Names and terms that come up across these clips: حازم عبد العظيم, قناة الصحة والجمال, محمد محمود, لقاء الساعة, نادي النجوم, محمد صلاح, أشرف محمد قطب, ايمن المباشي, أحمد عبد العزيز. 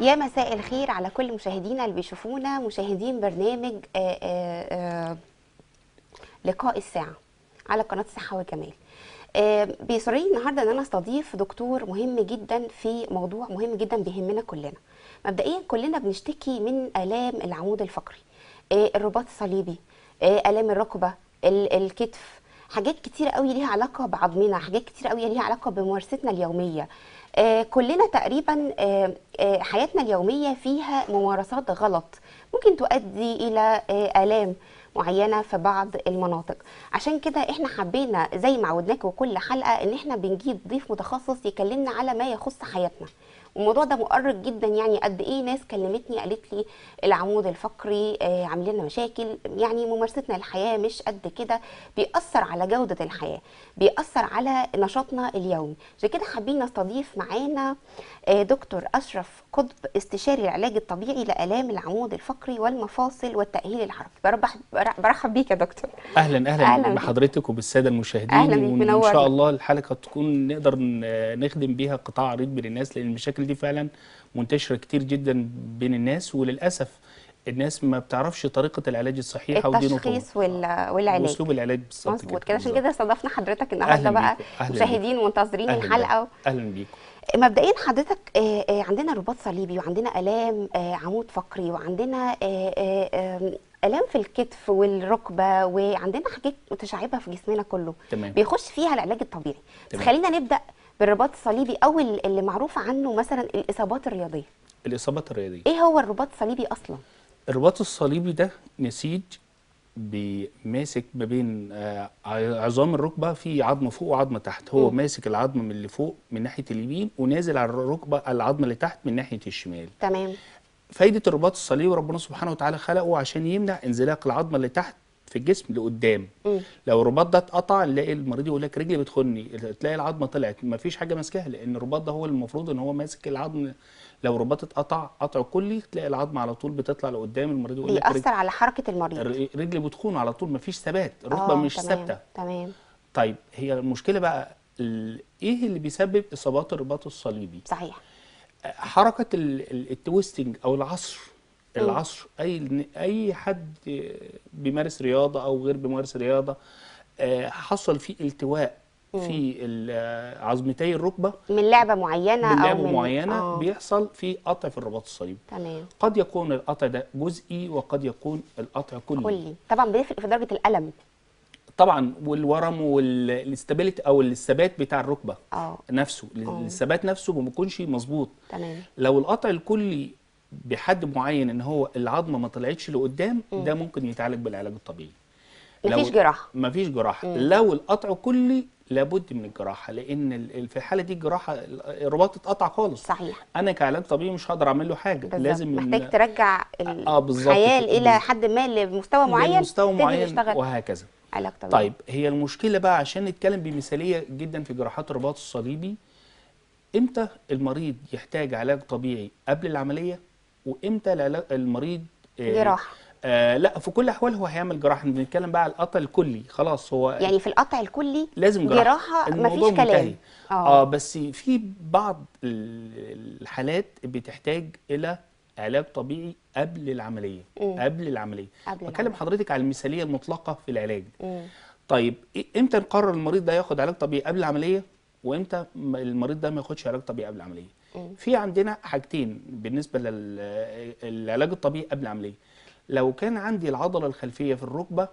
يا مساء الخير على كل مشاهدينا اللي بيشوفونا، مشاهدين برنامج لقاء الساعة على قناة الصحة والجمال. بيسرني النهارده ان انا استضيف دكتور مهم جدا في موضوع مهم جدا بيهمنا كلنا. مبدئيا كلنا بنشتكي من آلام العمود الفقري، الرباط الصليبي، آلام الركبة، الكتف، حاجات كتير قوي ليها علاقة بعظمنا، حاجات كتير قوي ليها علاقة بممارستنا اليومية. كلنا تقريبا حياتنا اليومية فيها ممارسات غلط ممكن تؤدي إلى آلام معينة في بعض المناطق. عشان كده احنا حبينا زي ما عودناكم كل حلقة ان احنا بنجيب ضيف متخصص يكلمنا على ما يخص حياتنا. الموضوع ده مؤرق جدا، يعني قد ايه ناس كلمتني قالت لي العمود الفقري عامل لنا مشاكل، يعني ممارستنا للحياه مش قد كده، بيأثر على جوده الحياه، بيأثر على نشاطنا اليومي. عشان كده حابين نستضيف معانا دكتور أشرف قطب، استشاري العلاج الطبيعي لآلام العمود الفقري والمفاصل والتأهيل الحركي. برحب بيك يا دكتور. اهلا بحضرتك وبالساده المشاهدين. اهلا، وان شاء الله الحلقه تكون نقدر نخدم بيها قطاع عريض للناس، لان المشاكل دي فعلا منتشره كتير جدا بين الناس، وللاسف الناس ما بتعرفش طريقه العلاج الصحيح او دينه، التشخيص والعلاج واسلوب العلاج بالظبط كده. عشان كده استضفنا حضرتك النهارده بقى، مشاهدين ومنتظرين الحلقه. اهلا بيكم. مبدئيا حضرتك عندنا رباط صليبي، وعندنا آلام عمود فقري، وعندنا آلام في الكتف والركبة، وعندنا حاجات متشعبة في جسمنا كله. تمام. بيخش فيها العلاج الطبيعي. تمام. خلينا نبدأ بالرباط الصليبي أو اللي معروف عنه مثلا الإصابات الرياضية. الإصابات الرياضية، إيه هو الرباط الصليبي أصلا؟ الرباط الصليبي ده نسيج ماسك ما بين عظام الركبة، في عظم فوق وعظم تحت، هو ماسك العظم من اللي فوق من ناحية اليمين، ونازل على الركبة العظم اللي تحت من ناحية الشمال. تمام. فايدة الرباط الصليبي ربنا سبحانه وتعالى خلقه عشان يمنع انزلاق العظمة اللي تحت في الجسم لقدام. لو الرباط ده اتقطع نلاقي المريض يقول لك رجلي بتخني، تلاقي العظمة طلعت، مفيش حاجة ماسكاها، لأن الرباط ده هو المفروض إن هو ماسك العظم. لو الرباط اتقطع قطع كلي تلاقي العظمة على طول بتطلع لقدام، المريض يقول لك بيأثر على حركة المريض، رجلي بتخون على طول، مفيش ثبات، الركبة مش ثابتة. تمام. طيب هي المشكلة بقى إيه اللي بيسبب إصابات الرباط الصليبي؟ صحيح. حركه التويستنج او العصر. العصر اي حد بيمارس رياضه او غير بيمارس رياضه حصل فيه التواء في عظمتي الركبه من لعبه معينه بيحصل فيه قطع في الرباط الصليبي. تمام. قد يكون القطع ده جزئي وقد يكون القطع كلي. طبعا بيفرق في درجه الالم طبعا، والورم والاستابيليتي او الثبات بتاع الركبه نفسه. الثبات نفسه ما بيكونش مظبوط. تمام. لو القطع الكلي بحد معين ان هو العظمه ما طلعتش لقدام، ده ممكن يتعالج بالعلاج الطبيعي، مفيش جراحه. مفيش جراحه. لو القطع كلي لابد من الجراحه، لان في الحاله دي الجراحه الرباط اتقطع خالص. صحيح. انا كعلاج طبيعي مش هقدر اعمل له حاجه، بالزبط. لازم محتاج ترجع الحياه الى حد ما لمستوى معين، وهكذا. طيب هي المشكلة بقى عشان نتكلم بمثالية جدا في جراحات الرباط الصليبي، امتى المريض يحتاج علاج طبيعي قبل العملية، وامتى المريض جراحة؟ لا، في كل الأحوال هو هيعمل جراحة. بنتكلم بقى على القطع الكلي، خلاص هو يعني في القطع الكلي لازم جراحة، مفيش كلام. بس في بعض الحالات بتحتاج إلى علاج طبيعي قبل العمليه. بكلم حضرتك على المثاليه المطلقه في العلاج. طيب امتى نقرر المريض ده ياخد علاج طبيعي قبل العمليه، وامتى المريض ده ما ياخدش علاج طبيعي قبل العمليه؟ في عندنا حاجتين بالنسبه للعلاج الطبيعي قبل العمليه. لو كان عندي العضله الخلفيه في الركبه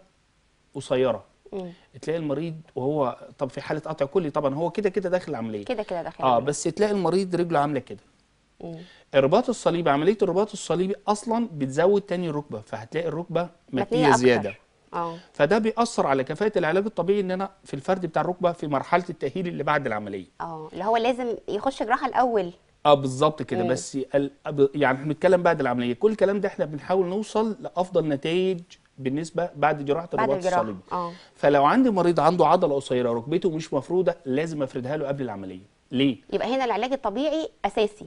قصيره، تلاقي المريض وهو طب في حاله قطع كلي طبعا هو كده كده داخل العمليه، كده كده داخل العمليه. بس تلاقي المريض رجله عامله كده. الرباط الصليبي، عمليه الرباط الصليبي اصلا بتزود تاني الركبه، فهتلاقي الركبه متنيه زياده. فده بيأثر على كفاءه العلاج الطبيعي ان انا في الفرد بتاع الركبه في مرحله التاهيل اللي بعد العمليه. اللي هو لازم يخش جراحه الاول. بالظبط كده. بس يعني احنا بنتكلم بعد العمليه، كل الكلام ده احنا بنحاول نوصل لافضل نتائج بالنسبه بعد جراحه الرباط الصليبي. فلو عندي مريض عنده عضله قصيره ركبته مش مفروده، لازم افردها له قبل العمليه. ليه؟ يبقى هنا العلاج الطبيعي اساسي.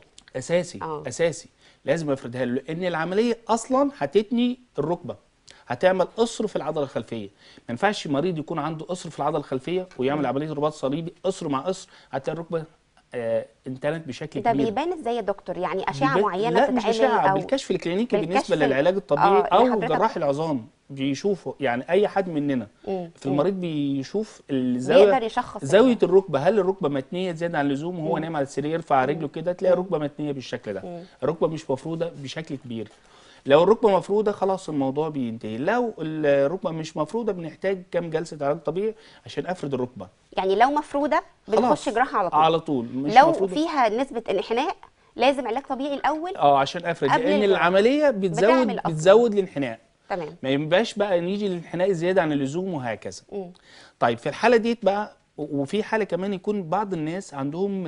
اساسي لازم افردها له، لان العمليه اصلا هتتني الركبه، هتعمل قصر في العضله الخلفيه. ما ينفعش مريض يكون عنده قصر في العضله الخلفيه ويعمل عمليه رباط صليبي، قصر مع قصر، هتلاقي الركبه انتنت بشكل كبير. ده بيبان ازاي يا دكتور؟ يعني اشعه معينه بتتعمل؟ لا مش اشعه، بالكشف الكلينيكي بالنسبه للعلاج الطبيعي او جراح العظام بيشوفوا، يعني اي حد مننا في المريض بيشوف الزاويه، زاويه الركبه، هل الركبه متنيه زياده عن اللزوم وهو نايم على السرير يرفع رجله كده تلاقي الركبه متنيه بالشكل ده، الركبه مش مفروده بشكل كبير. لو الركبه مفروده خلاص الموضوع بينتهي، لو الركبه مش مفروده بنحتاج كام جلسه علاج طبيعي عشان افرد الركبه. يعني لو مفروده بنخش جراحه على طول مش لو مفروضة. فيها نسبه الانحناء لازم علاج طبيعي الاول عشان افرد، لان العمليه بتزود الانحناء. تمام، ما ينبقاش بقى نيجي للانحناء زياده عن اللزوم وهكذا. طيب في الحاله ديت بقى، وفي حاله كمان يكون بعض الناس عندهم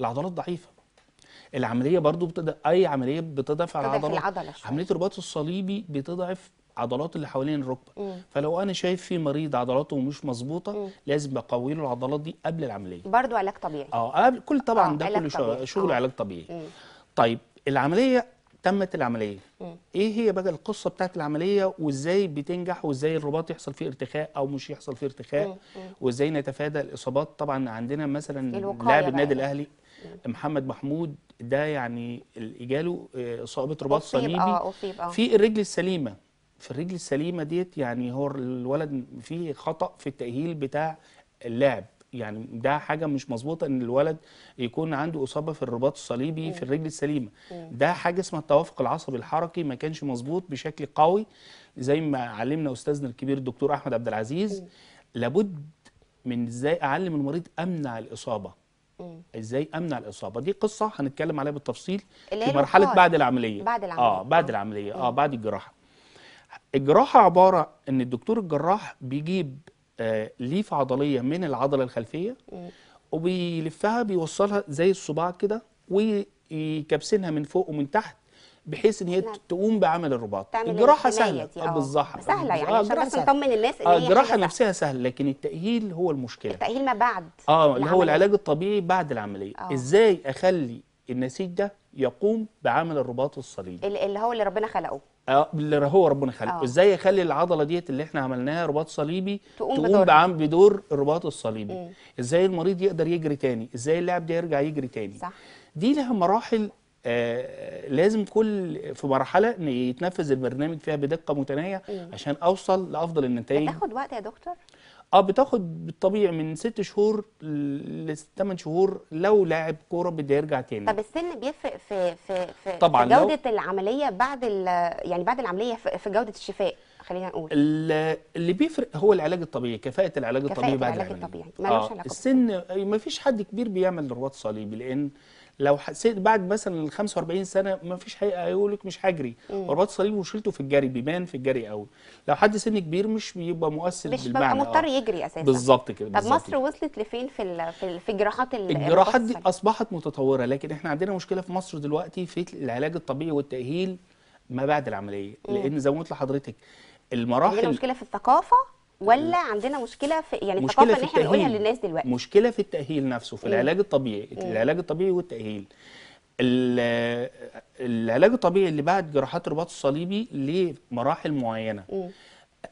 العضلات ضعيفه، العمليه برضو اي عمليه بتضعف العضله. عمليه الرباط الصليبي بتضعف عضلات اللي حوالين الركبه، فلو انا شايف في مريض عضلاته مش مظبوطه لازم بقوي له العضلات دي قبل العمليه، برضو علاج طبيعي. كل طبعا ده كله شغل علاج طبيعي. طيب العمليه تمت، العمليه ايه هي بقى القصه بتاعت العمليه، وازاي بتنجح، وازاي الرباط يحصل فيه ارتخاء او مش يحصل فيه ارتخاء، وازاي نتفادى الاصابات. طبعا عندنا مثلا لاعب النادي الاهلي محمد محمود ده، يعني جاله اصابه رباط صليبي في الرجل السليمه، ديت يعني هو الولد فيه خطا في التاهيل بتاع اللاعب، يعني ده حاجه مش مظبوطه ان الولد يكون عنده اصابه في الرباط الصليبي في الرجل السليمه. ده حاجه اسمها التوافق العصبي الحركي ما كانش مظبوط بشكل قوي، زي ما علمنا استاذنا الكبير الدكتور احمد عبد العزيز. لابد من ازاي اعلم المريض امنع الاصابه، ازاي امنع الاصابه. دي قصه هنتكلم عليها بالتفصيل في مرحله بعد العمليه. بعد الجراحه. الجراحه عباره ان الدكتور الجراح بيجيب ليفه عضليه من العضله الخلفيه وبيلفها بيوصلها زي الصباع كده ويكبسنها من فوق ومن تحت بحيث ان هي تقوم بعمل الرباط. الجراحه سهله بالظبط، سهله يعني عشان بس نطمن الناس ان هي الجراحه نفسها سهله، لكن التاهيل هو المشكله. التاهيل ما بعد اللي هو العلاج الطبيعي بعد العمليه. ازاي اخلي النسيج ده يقوم بعمل الرباط الصليبي اللي هو اللي ربنا خلقه، اللي هو ربنا خلقه. ازاي اخلي العضله ديت اللي احنا عملناها رباط صليبي تقوم بدور الرباط الصليبي. ازاي المريض يقدر يجري تاني، ازاي اللاعب ده يرجع يجري تاني. صح. دي لها مراحل، لازم كل في مرحله يتنفذ البرنامج فيها بدقه متناهيه عشان اوصل لافضل النتائج. بتاخد وقت يا دكتور؟ بتاخد بالطبيعي من 6 شهور ل 8 شهور لو لاعب كوره بده يرجع تاني. طب السن بيفرق في طبعا جوده العمليه بعد يعني بعد العمليه في جوده الشفاء، خلينا نقول اللي بيفرق هو العلاج الطبيعي، كفاءه العلاج الطبيعي بعد العمليه. السن ما فيش حد كبير بيعمل رباط صليبي، لان لو حسيت بعد مثلا ال 45 سنه ما فيش هيقول لك مش هجري. رباط صليبي وشيلته في الجري بيبان في الجري قوي. لو حد سن كبير مش بيبقى مؤثر بالمعنى، مش بيبقى مضطر يجري اساسا. بالظبط كده. طب مصر وصلت لفين في الجراحات؟ الجراحات دي اصبحت متطوره، لكن احنا عندنا مشكله في مصر دلوقتي في العلاج الطبيعي والتاهيل ما بعد العمليه، لان زي ما قلت لحضرتك المراحل. عندنا مشكله في الثقافه ولا عندنا مشكله في يعني الثقافه اللي احنا بنقولها للناس دلوقتي؟ مشكله في التاهيل نفسه في العلاج الطبيعي. العلاج الطبيعي والتاهيل. العلاج الطبيعي اللي بعد جراحات الرباط الصليبي ليه مراحل معينه.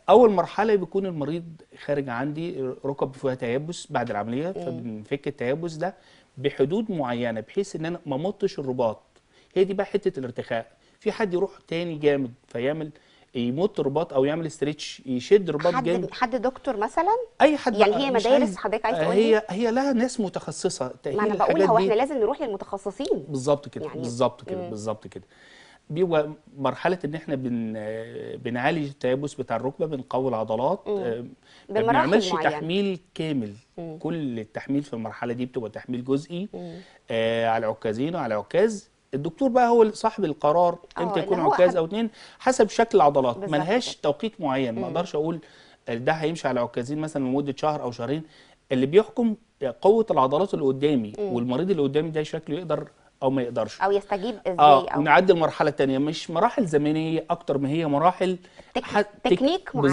اول مرحله بيكون المريض خارج عندي ركب فيها تيبس بعد العمليه، فبنفك التيبس ده بحدود معينه بحيث ان انا ما امطش الرباط. هي دي بقى حته الارتخاء. في حد يروح تاني جامد فيعمل يمط رباط او يعمل استريتش يشد رباط جامد. حد دكتور مثلا؟ اي حد يعني. هي مدارس حضرتك عايز تقول هي لها ناس متخصصه تاهيل. ما انا بقولها واحنا لازم نروح للمتخصصين. بالظبط كده يعني. بالظبط كده. بيبقى مرحله ان احنا بنعالج التيبس بتاع الركبه، بنقوي العضلات، ما بنعملش تحميل كامل. كل التحميل في المرحله دي بتبقى تحميل جزئي على عكازين وعلى عكاز. الدكتور بقى هو صاحب القرار امتى يكون عكاز او اتنين حسب شكل العضلات، ملهاش توقيت معين. ما اقدرش اقول ده هيمشي على عكازين مثلا لمده شهر او شهرين. اللي بيحكم قوه العضلات اللي قدامي والمريض اللي قدامي ده شكله يقدر او ما يقدرش او يستجيب ازاي او نعدي المرحله الثانيه. مش مراحل زمنيه اكتر ما هي مراحل تكنيك معين.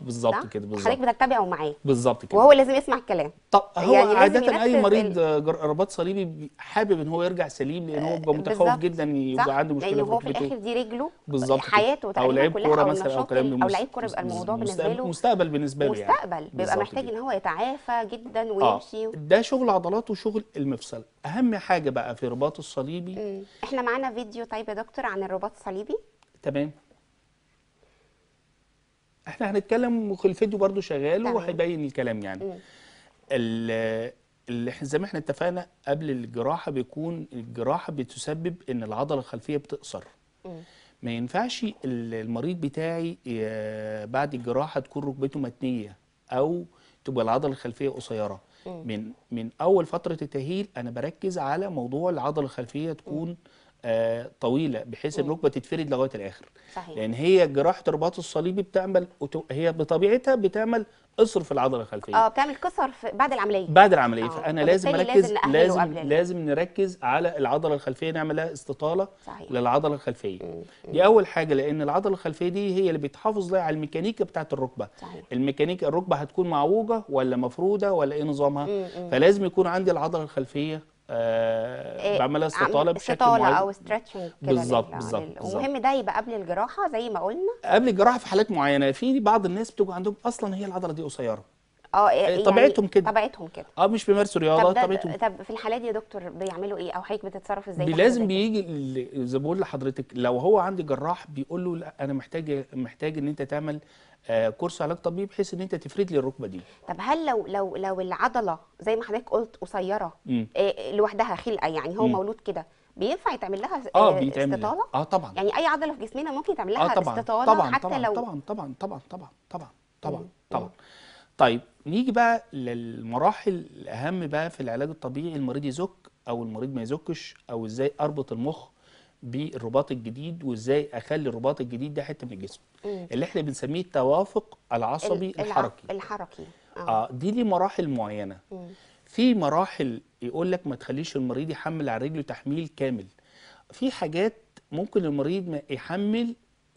بالظبط كده، بالظبط حضرتك بتتبعه معاه بالظبط كده، وهو لازم يسمع الكلام. طب هو يعني عاده اي مريض رباط صليبي حابب ان هو يرجع سليم، لان هو بيبقى متخوف جدا يبقى عنده مشكله في ركبته، هو في الاخر دي رجله بالظبط حياته او لعيب كوره مثلا او كلام، او لعيب كوره بيبقى الموضوع بالنسبه له مستقبل، بالنسبه له يعني مستقبل، بيبقى محتاج ان هو يتعافى جدا ويمشي. ده شغل عضلات وشغل المفصل. اهم حاجه بقى في الرباط الصليبي احنا معانا فيديو طيب يا دكتور عن الرباط الصليبي. تمام، احنا هنتكلم والفيديو برضو شغال وهيبين الكلام. يعني اللي زي ما احنا اتفقنا قبل الجراحه، بيكون الجراحه بتسبب ان العضله الخلفيه بتقصر. ما ينفعش المريض بتاعي بعد الجراحه تكون ركبته متنيه او تبقى العضله الخلفيه قصيره. من اول فتره التاهيل انا بركز على موضوع العضله الخلفيه تكون طويله، بحيث الركبه تتفرد لغايه الاخر. صحيح. لان هي جراحه الرباط الصليبي بتعمل هي بطبيعتها بتعمل قصر في العضله الخلفيه، بتعمل كسر بعد العمليه. فانا لازم اركز، لازم نركز على العضله الخلفيه، نعمل لها استطاله. صحيح. للعضله الخلفيه دي اول حاجه، لان العضله الخلفيه دي هي اللي بتحافظ لها على الميكانيكا بتاعه الركبه. صحيح. الميكانيكا الركبه هتكون معوجه ولا مفروده ولا ايه نظامها، فلازم يكون عندي العضله الخلفيه بعملها استطاله بشكل معين او ستريتشنج كده. بالظبط. ومهم ده يبقى قبل الجراحه زي ما قلنا، قبل الجراحه في حالات معينه. في بعض الناس بتبقى عندهم اصلا هي العضله دي قصيره، يعني طبيعتهم كده، مش بيمارسوا رياضه طبيعتهم. طب في الحالات دي يا دكتور بيعملوا ايه، او حضرتك بتتصرف ازاي؟ لازم بيجي زي ما بقول لحضرتك، لو هو عندي جراح بيقول له لا انا محتاج ان انت تعمل كورس علاج طبيب بحيث ان انت تفرد لي الركبه دي. طب هل لو العضله زي ما حضرتك قلت قصيره لوحدها خلقه، يعني هو مولود كده، بينفع يتعمل لها استطاله؟ طبعا. يعني اي عضله في جسمنا ممكن يتعمل لها استطاله. طبعا. طيب نيجي بقى للمراحل الاهم بقى في العلاج الطبيعي، المريض يزك او المريض ما يزكش، او ازاي اربط المخ بالرباط الجديد، وازاي اخلي الرباط الجديد ده حته من الجسم، اللي احنا بنسميه التوافق العصبي الحركي. دي ليه مراحل معينه. في مراحل يقول لك ما تخليش المريض يحمل على رجله تحميل كامل. في حاجات ممكن المريض ما يحمل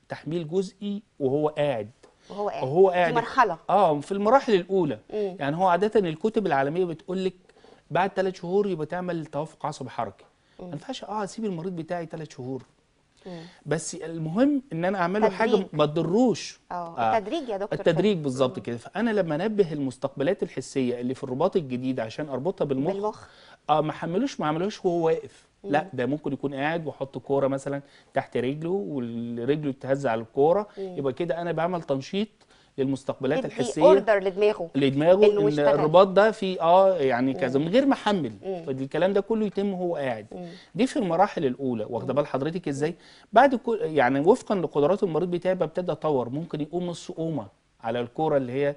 تحميل جزئي وهو قاعد، دي مرحله في المراحل الاولى. يعني هو عاده الكتب العالميه بتقول لك بعد 3 شهور يبقى تعمل توافق عصبي حركي. ما ينفعش اسيب المريض بتاعي 3 شهور. بس المهم ان انا اعمله تدريج. حاجه ما تضروش. التدريج يا دكتور، التدريج بالظبط كده. فانا لما انبه المستقبلات الحسيه اللي في الرباط الجديد عشان اربطها بالمخ، ما عملوش وهو واقف. لا، ده ممكن يكون قاعد وحط كوره مثلا تحت رجله ورجله تهز على الكوره، يبقى كده انا بعمل تنشيط للمستقبلات الحسيه، اوردر لدماغه ان الرباط ده في يعني كذا من غير ما احمل. الكلام ده كله يتم وهو قاعد. دي في المراحل الاولى. واخده بال حضرتك ازاي؟ بعد يعني وفقا لقدرات المريض بتاعي ببتدي اطور. ممكن يقوم نص قومه على الكوره اللي هي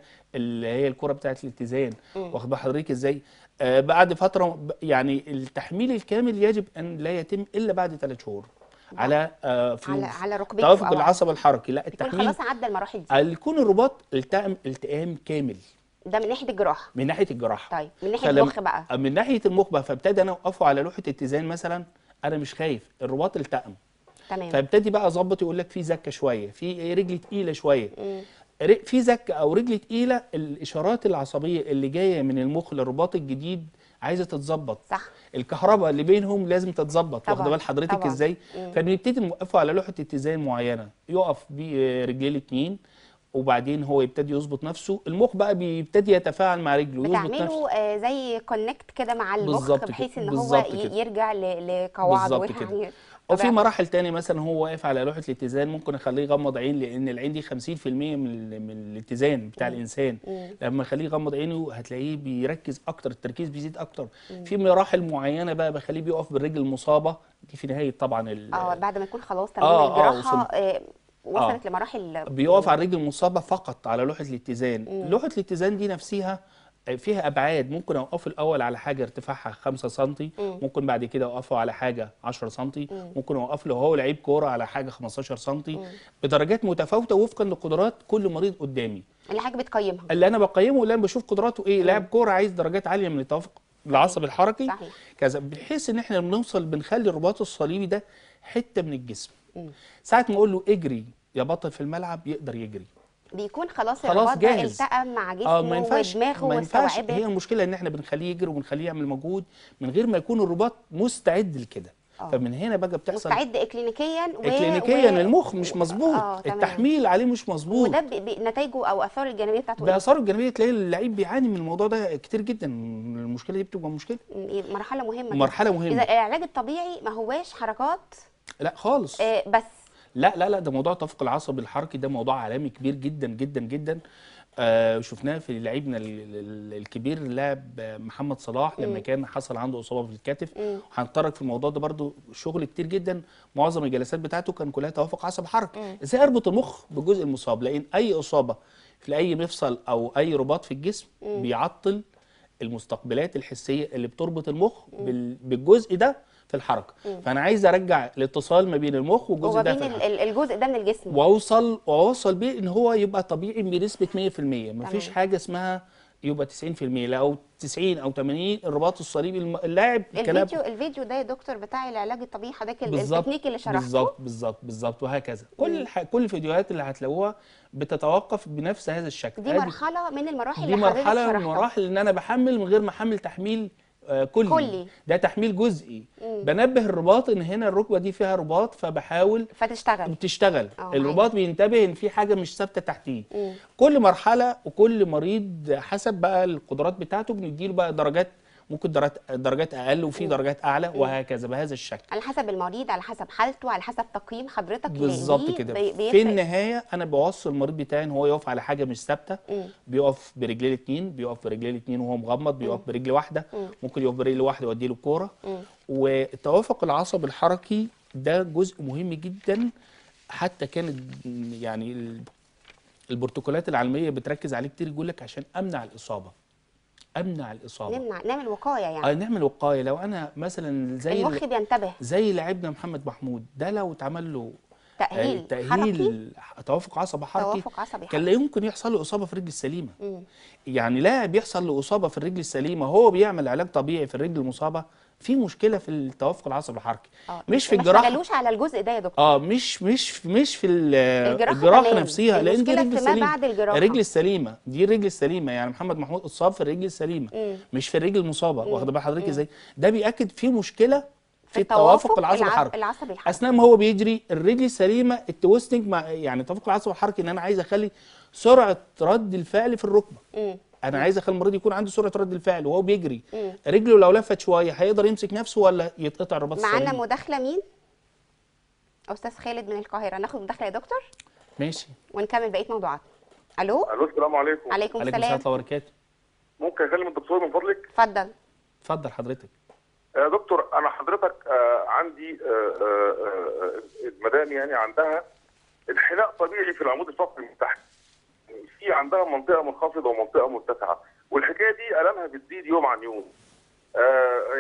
الكوره بتاعت الاتزان. واخد بال حضرتك ازاي؟ بعد فتره يعني التحميل الكامل يجب ان لا يتم الا بعد 3 شهور على ركبته، توافق العصب الحركي. لا، التحميل خلاص عدى المراحل دي، يكون الرباط التئام كامل. ده من ناحيه الجراحه. طيب من ناحيه المخ بقى، فابتدي انا اوقفه على لوحه اتزان مثلا، انا مش خايف، الرباط التئم. تمام. فابتدي بقى اظبط، يقول لك في زكه شويه، في رجل تقيله شويه، في زكه او رجل تقيله. الاشارات العصبيه اللي جايه من المخ للرباط الجديد عايزه تتظبط. صح. الكهرباء اللي بينهم لازم تتظبط. واخده بال حضرتك ازاي؟ فبنبتدي نوقفه على لوحه اتزان معينه، يقف برجليه الاتنين، وبعدين هو يبتدي يظبط نفسه. المخ بقى بيبتدي يتفاعل مع رجله، يظبط نفسه. بتعمله زي كونكت كده مع المخ، بحيث ان هو يرجع لقواعده. وفي مراحل تاني مثلا هو واقف على لوحه الاتزان، ممكن اخليه يغمض عين، لان العين دي 50% من الاتزان بتاع الانسان. لما اخليه يغمض عينه هتلاقيه بيركز اكتر، التركيز بيزيد اكتر. في مراحل معينه بقى بخليه بيقف بالرجل المصابه دي في نهايه طبعا بعد ما يكون خلاص تمام الجراحه وصلت لمراحل بيقف على الرجل المصابه فقط على لوحه الاتزان. لوحه الاتزان دي نفسها فيها ابعاد، ممكن اوقفه الاول على حاجه ارتفاعها 5 سم، ممكن بعد كده اوقفه على حاجه 10 سم، ممكن اوقف له هو لعيب كوره على حاجه 15 سم، بدرجات متفاوته وفقا لقدرات كل مريض قدامي. اللي حضرتك بتقيمها، اللي انا بقيمه، اللي انا بشوف قدراته ايه. لاعب كوره عايز درجات عاليه من التوافق العصب الحركي صحيح. كذا، بحيث ان احنا بنوصل بنخلي الرباط الصليبي ده حته من الجسم. ساعه ما اقول له اجري يا بطل في الملعب يقدر يجري، بيكون خلاص الرباط ده التئم مع جسمه ودماغه وسواعده. هي المشكله ان احنا بنخليه يجري وبنخليه يعمل مجهود من غير ما يكون الرباط مستعد لكده. فمن هنا بقى بتحصل مستعد اكلينيكيا المخ مش مظبوط، التحميل عليه مش مظبوط، وده نتائجه او اثاره الجانبيه بتاعته. ده اثاره الجانبيه تلاقي اللعيب بيعاني من الموضوع ده كتير جدا. المشكله دي بتبقى مشكله مرحله مهمه، مرحله مهمه. اذا العلاج الطبيعي ما هواش حركات لا خالص، بس لا لا لا، ده موضوع تفق العصب الحركي ده موضوع عالمي كبير جدا جدا جدا. شفناه في لعيبنا الكبير اللاعب محمد صلاح لما كان حصل عنده اصابه في الكتف، وهنتطرق في الموضوع ده برده شغل كتير جدا. معظم الجلسات بتاعته كان كلها توافق عصب حركي. ازاي اربط المخ بالجزء المصاب؟ لان اي اصابه في اي مفصل او اي رباط في الجسم بيعطل المستقبلات الحسيه اللي بتربط المخ بالجزء ده في الحركه. فانا عايز ارجع الاتصال ما بين المخ والجزء ده في الجزء ده من الجسم، واوصل بيه ان هو يبقى طبيعي بنسبه 100%. مفيش حاجه اسمها يبقى 90% لا، او 90 او 80 الرباط الصليبي اللاعب. الفيديو ده يا دكتور بتاع العلاج الطبيعي حضرتك التكنيك اللي شرحته بالظبط بالظبط بالظبط، وهكذا كل الفيديوهات اللي هتلاقوها بتتوقف بنفس هذا الشكل. دي مرحله من المراحل اللي حضرتك شرحتها، دي مرحله من المراحل ان انا بحمل من غير ما احمل تحميل كلي، ده تحميل جزئي. بنبه الرباط ان هنا الركبه دي فيها رباط، فبحاول بتشتغل الرباط، بينتبه ان في حاجه مش ثابته تحتيه. كل مرحله وكل مريض حسب بقى القدرات بتاعته بنديله بقى درجات، ممكن درجات اقل وفي درجات اعلى وهكذا بهذا الشكل، على حسب المريض، على حسب حالته، على حسب تقييم حضرتك بالظبط كده. في النهايه انا بوصل المريض بتاعي ان هو يقف على حاجه مش ثابته. بيقف برجليه الاثنين، بيقف برجليه الاثنين وهو مغمض، بيقف برجل واحده، ممكن يقف برجل واحده وادي له الكوره. وتوافق العصب الحركي ده جزء مهم جدا، حتى كانت يعني البروتوكولات العالميه بتركز عليه كتير، يقول لك عشان امنع الاصابه نعمل وقايه، يعني نعمل وقايه. لو انا مثلا زي المخ بينتبه، زي لاعبنا محمد محمود ده لو اتعمل له تأهيل توافق عصبي حركي كان لا يمكن يحصل له اصابه في الرجل السليمه. يعني لاعب يحصل له اصابه في الرجل السليمه، هو بيعمل علاج طبيعي في الرجل المصابه، في مشكله في التوافق العصبي الحركي. مش في الجراحه، ما اشتغلوش على الجزء ده يا دكتور. مش في الجراحه نفسها، لان دي رجل سليمه، الرجل السليمه دي الرجل السليمه. يعني محمد محمود اتصاب في الرجل السليمه مش في الرجل المصابه. واخده بال حضرتك ازاي؟ ده بياكد في مشكله في التوافق العصبي الحركي. اثناء ما هو بيجري الرجل السليمه التويستنج مع يعني التوافق العصبي الحركي، ان انا عايز اخلي سرعه رد الفعل في الركبه. انا عايز اخلي المريض يكون عنده سرعه رد الفعل وهو بيجري. رجله لو لفت شويه هيقدر يمسك نفسه ولا يتقطع الرباط الصليبي. معانا مداخله مين؟ استاذ خالد من القاهره. ناخد مداخله يا دكتور ماشي ونكمل بقيه موضوعاتنا. الو السلام عليكم. وعليكم السلام ورحمه الله وبركاته. ممكن اكلم الدكتور من فضلك؟ اتفضل حضرتك يا دكتور. انا حضرتك عندي المدام يعني عندها انحناء طبيعي في العمود الفقري من تحت، في عندها منطقه منخفضه ومنطقه مرتفعه، والحكايه دي الامها بتزيد يوم عن يوم.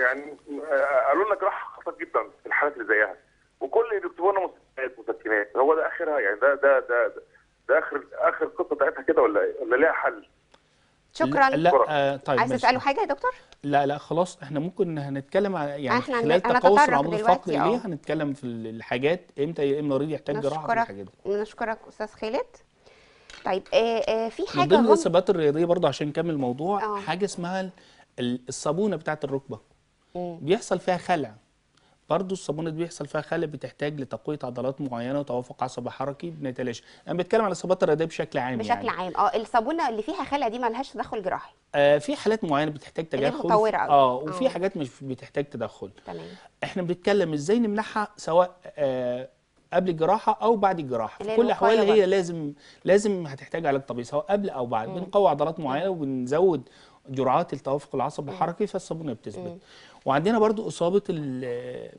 يعني قالوا لنا جراحه خطيره جدا في الحالات اللي زيها، وكل اللي بيكتبوا لنا مسكنات. هو ده اخرها؟ يعني ده اخر القصه بتاعتها كده ولا ايه؟ ولا ليها حل؟ شكرا. لا طيب عايز تسألوا حاجه يا دكتور؟ لا خلاص، احنا ممكن هنتكلم على يعني خلال تقوس العمود الفقري ليه، هنتكلم في الحاجات امتى المريض يحتاج جراحه في الحاجات دي. نشكرك استاذ خالد. طيب في حاجه من ضمن الاصابات الرياضيه برضه عشان نكمل الموضوع، حاجه اسمها الصابونه بتاعه الركبه بيحصل فيها خلع. برضه الصابونه دي بيحصل فيها خلع، بتحتاج لتقويه عضلات معينه وتوافق عصبي حركي بنتلاشى. انا بتكلم على الاصابات الرياضيه بشكل عام. بشكل عام الصابونه اللي فيها خلع دي مالهاش تدخل جراحي. في حالات معينه بتحتاج تدخل وفي حاجات مش بتحتاج تدخل. تمام. احنا بنتكلم ازاي نمنعها، سواء قبل الجراحه او بعد الجراحه. في كل الاحوال هي لازم هتحتاج علاج طبيعي سواء قبل او بعد. بنقوي عضلات معينه وبنزود جرعات التوافق العصبي الحركي، فالصابونه بتثبت. وعندنا برضو اصابه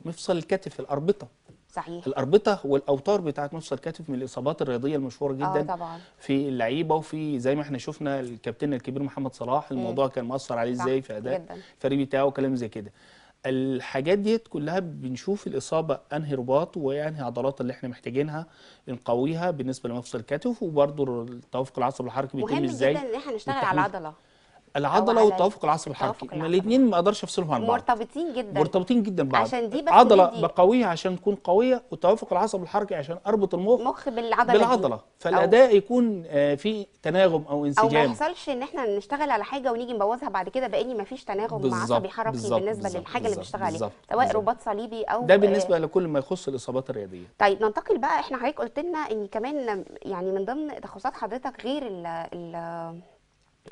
مفصل الكتف، الاربطه. صحيح. الاربطه والاوتار بتاعت مفصل الكتف من الاصابات الرياضيه المشهوره جدا طبعا. في اللعيبه، وفي زي ما احنا شفنا الكابتن الكبير محمد صلاح الموضوع كان مؤثر عليه ازاي في اداء الفريق بتاعه وكلام زي كده. الحاجات ديت كلها بنشوف الاصابه انهي رباط وانهي عضلات اللي احنا محتاجينها نقويها بالنسبه لمفصل الكتف، وبرضو التوافق العصبي الحركي بيتم ازاي. مهم جدا ان احنا نشتغل على العضله. العضله وتوافق العصب الحركي، الاثنين ما اقدرش افصلهم عن بعض، مرتبطين جدا ببعض، عشان دي عضله بقويه عشان تكون قويه، وتوافق العصب الحركي عشان اربط المخ بالعضله فالاداء يكون في تناغم او انسجام، او ما يحصلش ان احنا نشتغل على حاجه ونيجي نبوظها بعد كده باني ما فيش تناغم عصبي حركي بالنسبه للحاجه اللي بنشتغل عليها سواء رباط صليبي او ده بالنسبه لكل ما يخص الاصابات الرياضيه. طيب ننتقل بقى، احنا حضرتك قلت لنا ان كمان يعني من ضمن تخصصات حضرتك غير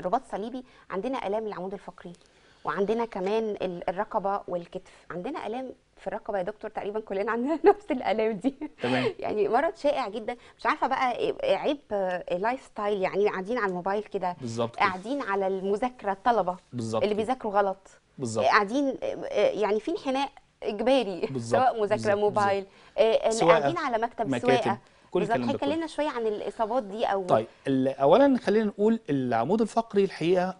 الرباط الصليبي عندنا الام العمود الفقري، وعندنا كمان الرقبه والكتف، عندنا الام في الرقبه يا دكتور، تقريبا كلنا عندنا نفس الالام دي. تمام. يعني مرض شائع جدا، مش عارفه بقى عيب لايف ستايل، يعني قاعدين على الموبايل كده، قاعدين على المذاكره، الطلبه بالزبط. اللي بيذاكروا غلط بالظبط، قاعدين يعني في انحناء اجباري بالزبط. سواء مذاكره موبايل، قاعدين على مكتب، سواقه، كل الكلام ده. خلينا شويه عن الاصابات دي. او طيب اولا خلينا نقول العمود الفقري الحقيقه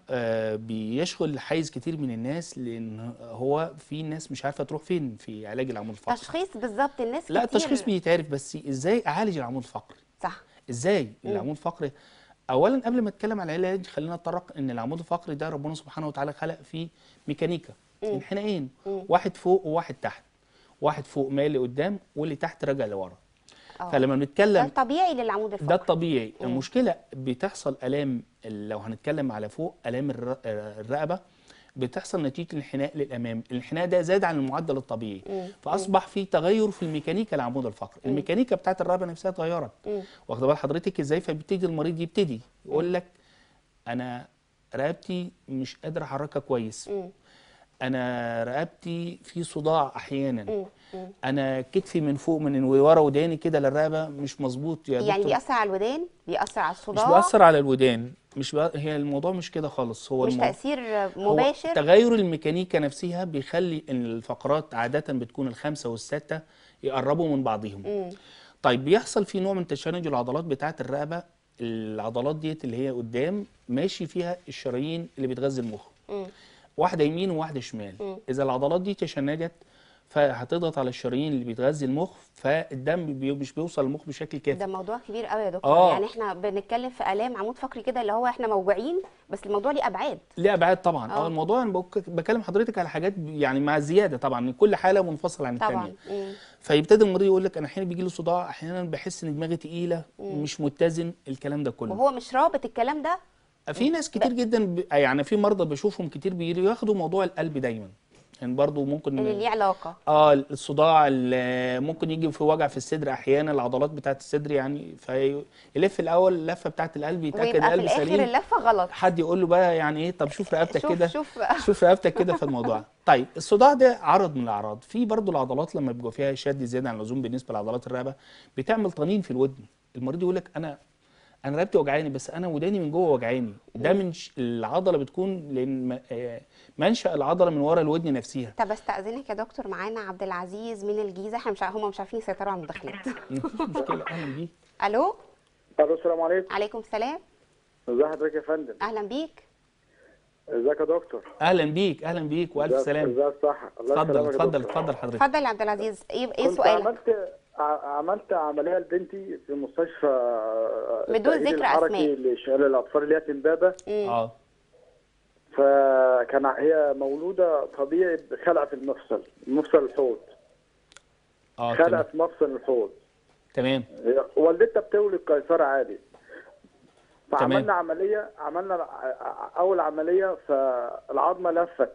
بيشغل حيز كتير من الناس، لان هو في ناس مش عارفه تروح فين في علاج العمود الفقري. تشخيص بالظبط الناس لا كتير. التشخيص بيتعرف، بس ازاي اعالج العمود الفقري؟ صح، ازاي العمود الفقري؟ اولا قبل ما اتكلم على العلاج خلينا نتطرق ان العمود الفقري ده ربنا سبحانه وتعالى خلق فيه ميكانيكا، انحنائين، واحد فوق وواحد تحت، واحد فوق مايل لقدام واللي تحت راجع لورا. فلما بنتكلم ده الطبيعي للعمود الفقري، ده الطبيعي. المشكله بتحصل الام، لو هنتكلم على فوق، الام الرقبه بتحصل نتيجه انحناء للامام، الانحناء ده زاد عن المعدل الطبيعي، فاصبح في تغير في الميكانيكا العمود الفقري، الميكانيكا بتاعت الرقبه نفسها اتغيرت، واخد بال حضرتك ازاي؟ فبيبتدي المريض يبتدي يقول لك انا رقبتي مش قادر احركها كويس، انا رقبتي في صداع احيانا، انا كتفي من فوق من ورا وداني كده للرقبه مش مظبوط يا دكتور. يعني بيأثر على الودان، بيأثر على الصداع، مش بيأثر على الودان، مش هي الموضوع مش كده خالص، هو مش تأثير مباشر، هو تغير الميكانيكا نفسها بيخلي ان الفقرات عاده بتكون الخمسه والسته يقربوا من بعضهم. طيب بيحصل في نوع من تشنج العضلات بتاعه الرقبه، العضلات ديت اللي هي قدام ماشي فيها الشرايين اللي بتغذي المخ، واحده يمين وواحده شمال، اذا العضلات دي تشنجت فهتضغط على الشرايين اللي بتغذي المخ، فالدم مش بيوصل المخ بشكل كافي. ده موضوع كبير قوي يا دكتور. يعني احنا بنتكلم في الام عمود فقري كده اللي هو احنا موجوعين، بس الموضوع ليه ابعاد. ليه ابعاد طبعا. الموضوع انا بكلم حضرتك على حاجات يعني مع زياده طبعا، من كل حاله منفصل عن الثانيه. فيبتدي المريض يقول لك انا احيانا بيجي لي صداع، احيانا بحس ان دماغي تقيله، مش متزن، الكلام ده كله. وهو مش رابط الكلام ده. في ناس كتير جدا يعني في مرضى بشوفهم كتير بياخدوا موضوع القلب دايما، يعني برضه ممكن اللي ليه علاقه الصداع، ممكن يجي في وجع في الصدر احيانا، العضلات بتاعه الصدر يعني فيلف الاول اللفه بتاعه القلب يتاكد القلب سليم، ويبقى في الاخر اللفه غلط، حد يقول له بقى يعني ايه، طب شوف رقبتك كده، شوف رقبتك كده في الموضوع. طيب الصداع ده عرض من الاعراض. في برضه العضلات لما بيبقى فيها شد زياده عن اللزوم بالنسبه لعضلات الرقبه بتعمل طنين في الودن، المريض يقول لك انا رقبتي وجعاني، بس انا وداني من جوه وجعاني، ده من العضله بتكون، لان منشأ العضله من ورا الودن نفسيها. طب استاذنك يا دكتور، معانا عبد العزيز من الجيزه، احنا هم مش عارفين يسيطروا على المداخلات. مشكله. اهلا بيك. الو. الو السلام عليكم. عليكم السلام. ازي حضرتك يا فندم؟ اهلا بيك. ازيك يا دكتور؟ اهلا بيك. اهلا بيك والف سلامه. ازي الصحه؟ اتفضل اتفضل اتفضل حضرتك. اتفضل يا عبد العزيز، ايه سؤالك؟ عملت عمليه لبنتي في مستشفى بدون ذكر اسماء للاطفال اللي هي في امبابه. فكان هي مولوده طبيعي بخلع في مفصل الحوض. خلع في مفصل الحوض. تمام. والدتها بتولد قيصرة عادي. فعملنا عمليه، عملنا اول عمليه فالعظمه لفت،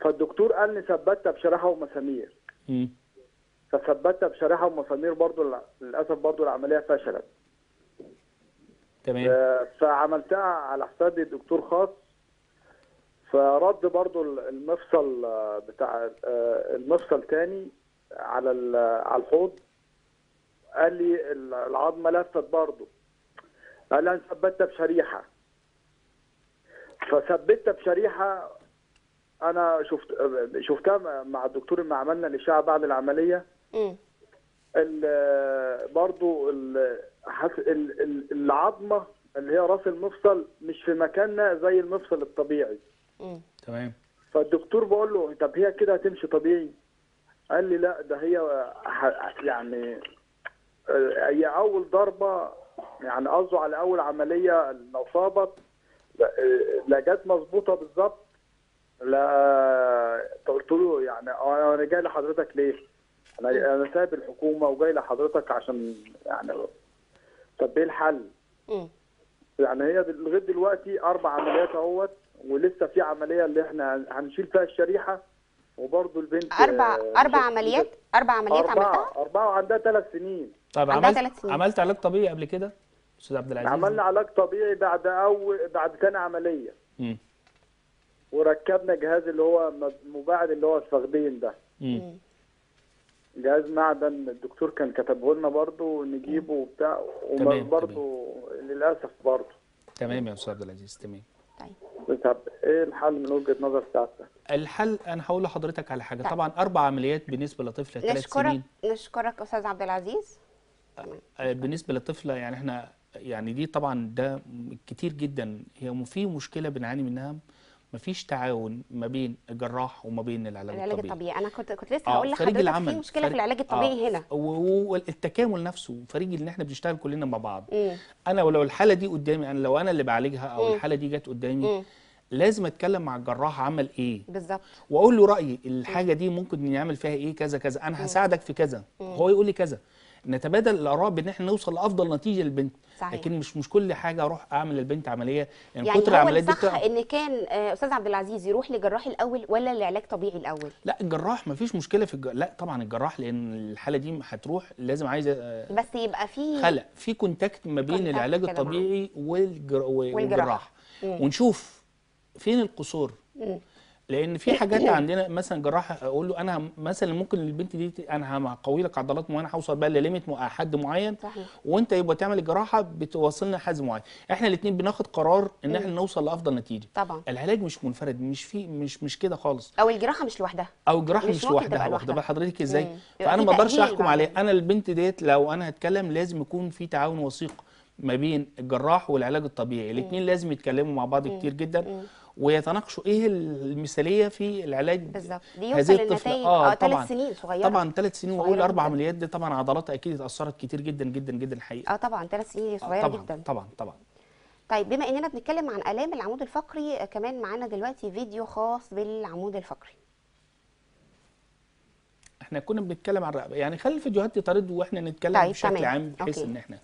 فالدكتور قال لي ثبتها بشرايح ومسامير. فثبتها بشريحه ومسامير، برضه للاسف برضه العمليه فشلت. تمام. فعملتها على حسابي دكتور خاص، فرد برضه المفصل بتاع المفصل تاني على الحوض، قال لي العظمه لفت برضه، قال لي انا ثبتها بشريحه، فثبتها بشريحه. انا شفتها مع الدكتور لما عملنا الاشعه بعد العمليه. برضو العظمه اللي هي راس المفصل مش في مكانها زي المفصل الطبيعي. تمام. فالدكتور بقول له طب هي كده هتمشي طبيعي؟ قال لي لا، ده هي يعني هي اول ضربه، يعني قصده على اول عمليه لو صابت لا جت مظبوطه بالظبط. لا قلت له يعني انا جاي لحضرتك ليه؟ انا سايب الحكومه وجاي لحضرتك عشان يعني طب ايه الحل؟ يعني هي لغايه دلوقتي 4 عمليات اهوت، ولسه في عمليه اللي احنا هنشيل فيها الشريحه، وبرضه البنت 4 عمليات 4 عمليات عملتها؟ 4 وعندها 3 سنين. طب عملت علاج طبيعي قبل كده؟ استاذ عبد العزيز عملنا علاج طبيعي بعد تاني عمليه. وركبنا جهاز اللي هو مباعد اللي هو الفخذين ده. جهاز معدن الدكتور كان كتبه لنا برضه نجيبه وبتاع، وبرضه للاسف برضه. تمام يا استاذ عبد العزيز، تمام. طيب ايه الحل من وجهه نظر سعادتك؟ الحل انا هقول لحضرتك على حاجه، طبعا 4 عمليات بالنسبه لطفله 3 سنين. نشكرك استاذ عبد العزيز. بالنسبه للطفله يعني احنا يعني دي طبعا ده كتير جدا، هي في مشكله بنعاني منها، مفيش تعاون ما بين الجراح وما بين العلاج الطبيعي. انا كنت لسه هقول لحضرتك في مشكله في العلاج الطبيعي هنا، والتكامل نفسه، فريق اللي احنا بنشتغل كلنا مع بعض. انا ولو الحاله دي قدامي، انا لو انا اللي بعالجها او الحاله دي جت قدامي لازم اتكلم مع الجراح عمل ايه بالظبط، واقول له رايي الحاجه دي ممكن نعمل فيها ايه، كذا كذا، انا هساعدك في كذا، هو يقول لي كذا، نتبادل الاراء بان احنا نوصل لافضل نتيجه للبنت. صحيح. لكن مش كل حاجه اروح اعمل للبنت عمليه، يعني كتر العمليات دي. صح ان كان استاذ عبد العزيز يروح لجراح الاول ولا لعلاج طبيعي الاول؟ لا الجراح مفيش مشكله في لا طبعا الجراح، لان الحاله دي هتروح لازم عايزه بس يبقى في خلق في كونتاكت ما بين العلاج الطبيعي والجراح ونشوف فين القصور. لان في حاجات عندنا مثلا جراح اقول له انا مثلا ممكن البنت دي انا هقوي لك عضلات معينه، هوصل بقى لليميت حد معين. صحيح. وانت يبقى تعمل الجراحه بتوصلنا لحد معين، احنا الاثنين بناخد قرار ان احنا نوصل لافضل نتيجه. طبعا العلاج مش منفرد، مش كده خالص، او الجراحه مش لوحدها، مش لوحدها. واخده بال حضرتك ازاي؟ فانا ما اقدرش احكم عليه. انا البنت ديت لو انا هتكلم لازم يكون في تعاون وثيق ما بين الجراح والعلاج الطبيعي، الاثنين لازم يتكلموا مع بعض كتير جدا ويتناقشوا ايه المثاليه في العلاج بالظبط. دي يوصل للنتائج 3 سنين صغيره، طبعا 3 سنين واقول 4 عمليات دي طبعا عضلاتها اكيد اتاثرت كتير جدا جدا جدا الحقيقه. طبعا 3 سنين صغيره جدا طبعا. طيب بما اننا بنتكلم عن الام العمود الفقري، كمان معانا دلوقتي فيديو خاص بالعمود الفقري. احنا كنا بنتكلم عن الرقبه، يعني خلي الفيديوهات تطرد واحنا نتكلم بشكل عام بحيث ان احنا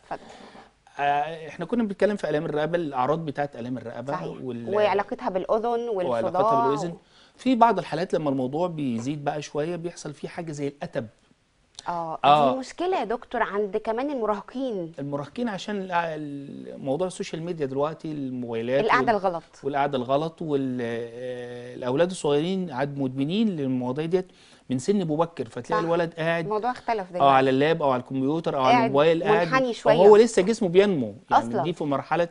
احنا كنا بنتكلم في الام الرقبه، الاعراض بتاعت الام الرقبه. صحيح. وعلاقتها بالاذن والصداع. في بعض الحالات لما الموضوع بيزيد بقى شويه بيحصل فيه حاجه زي القتب. دي مشكله يا دكتور عند كمان المراهقين عشان موضوع السوشيال ميديا دلوقتي، الموبايلات، القعده الغلط، والاولاد الصغيرين عاد مدمنين للمواضيع ديت من سن مبكر، فتلاقي الولد قاعد الموضوع اختلف دلوقتي على اللاب او على الكمبيوتر او على الموبايل، قاعد وهو لسه جسمه بينمو، يعني دي في مرحله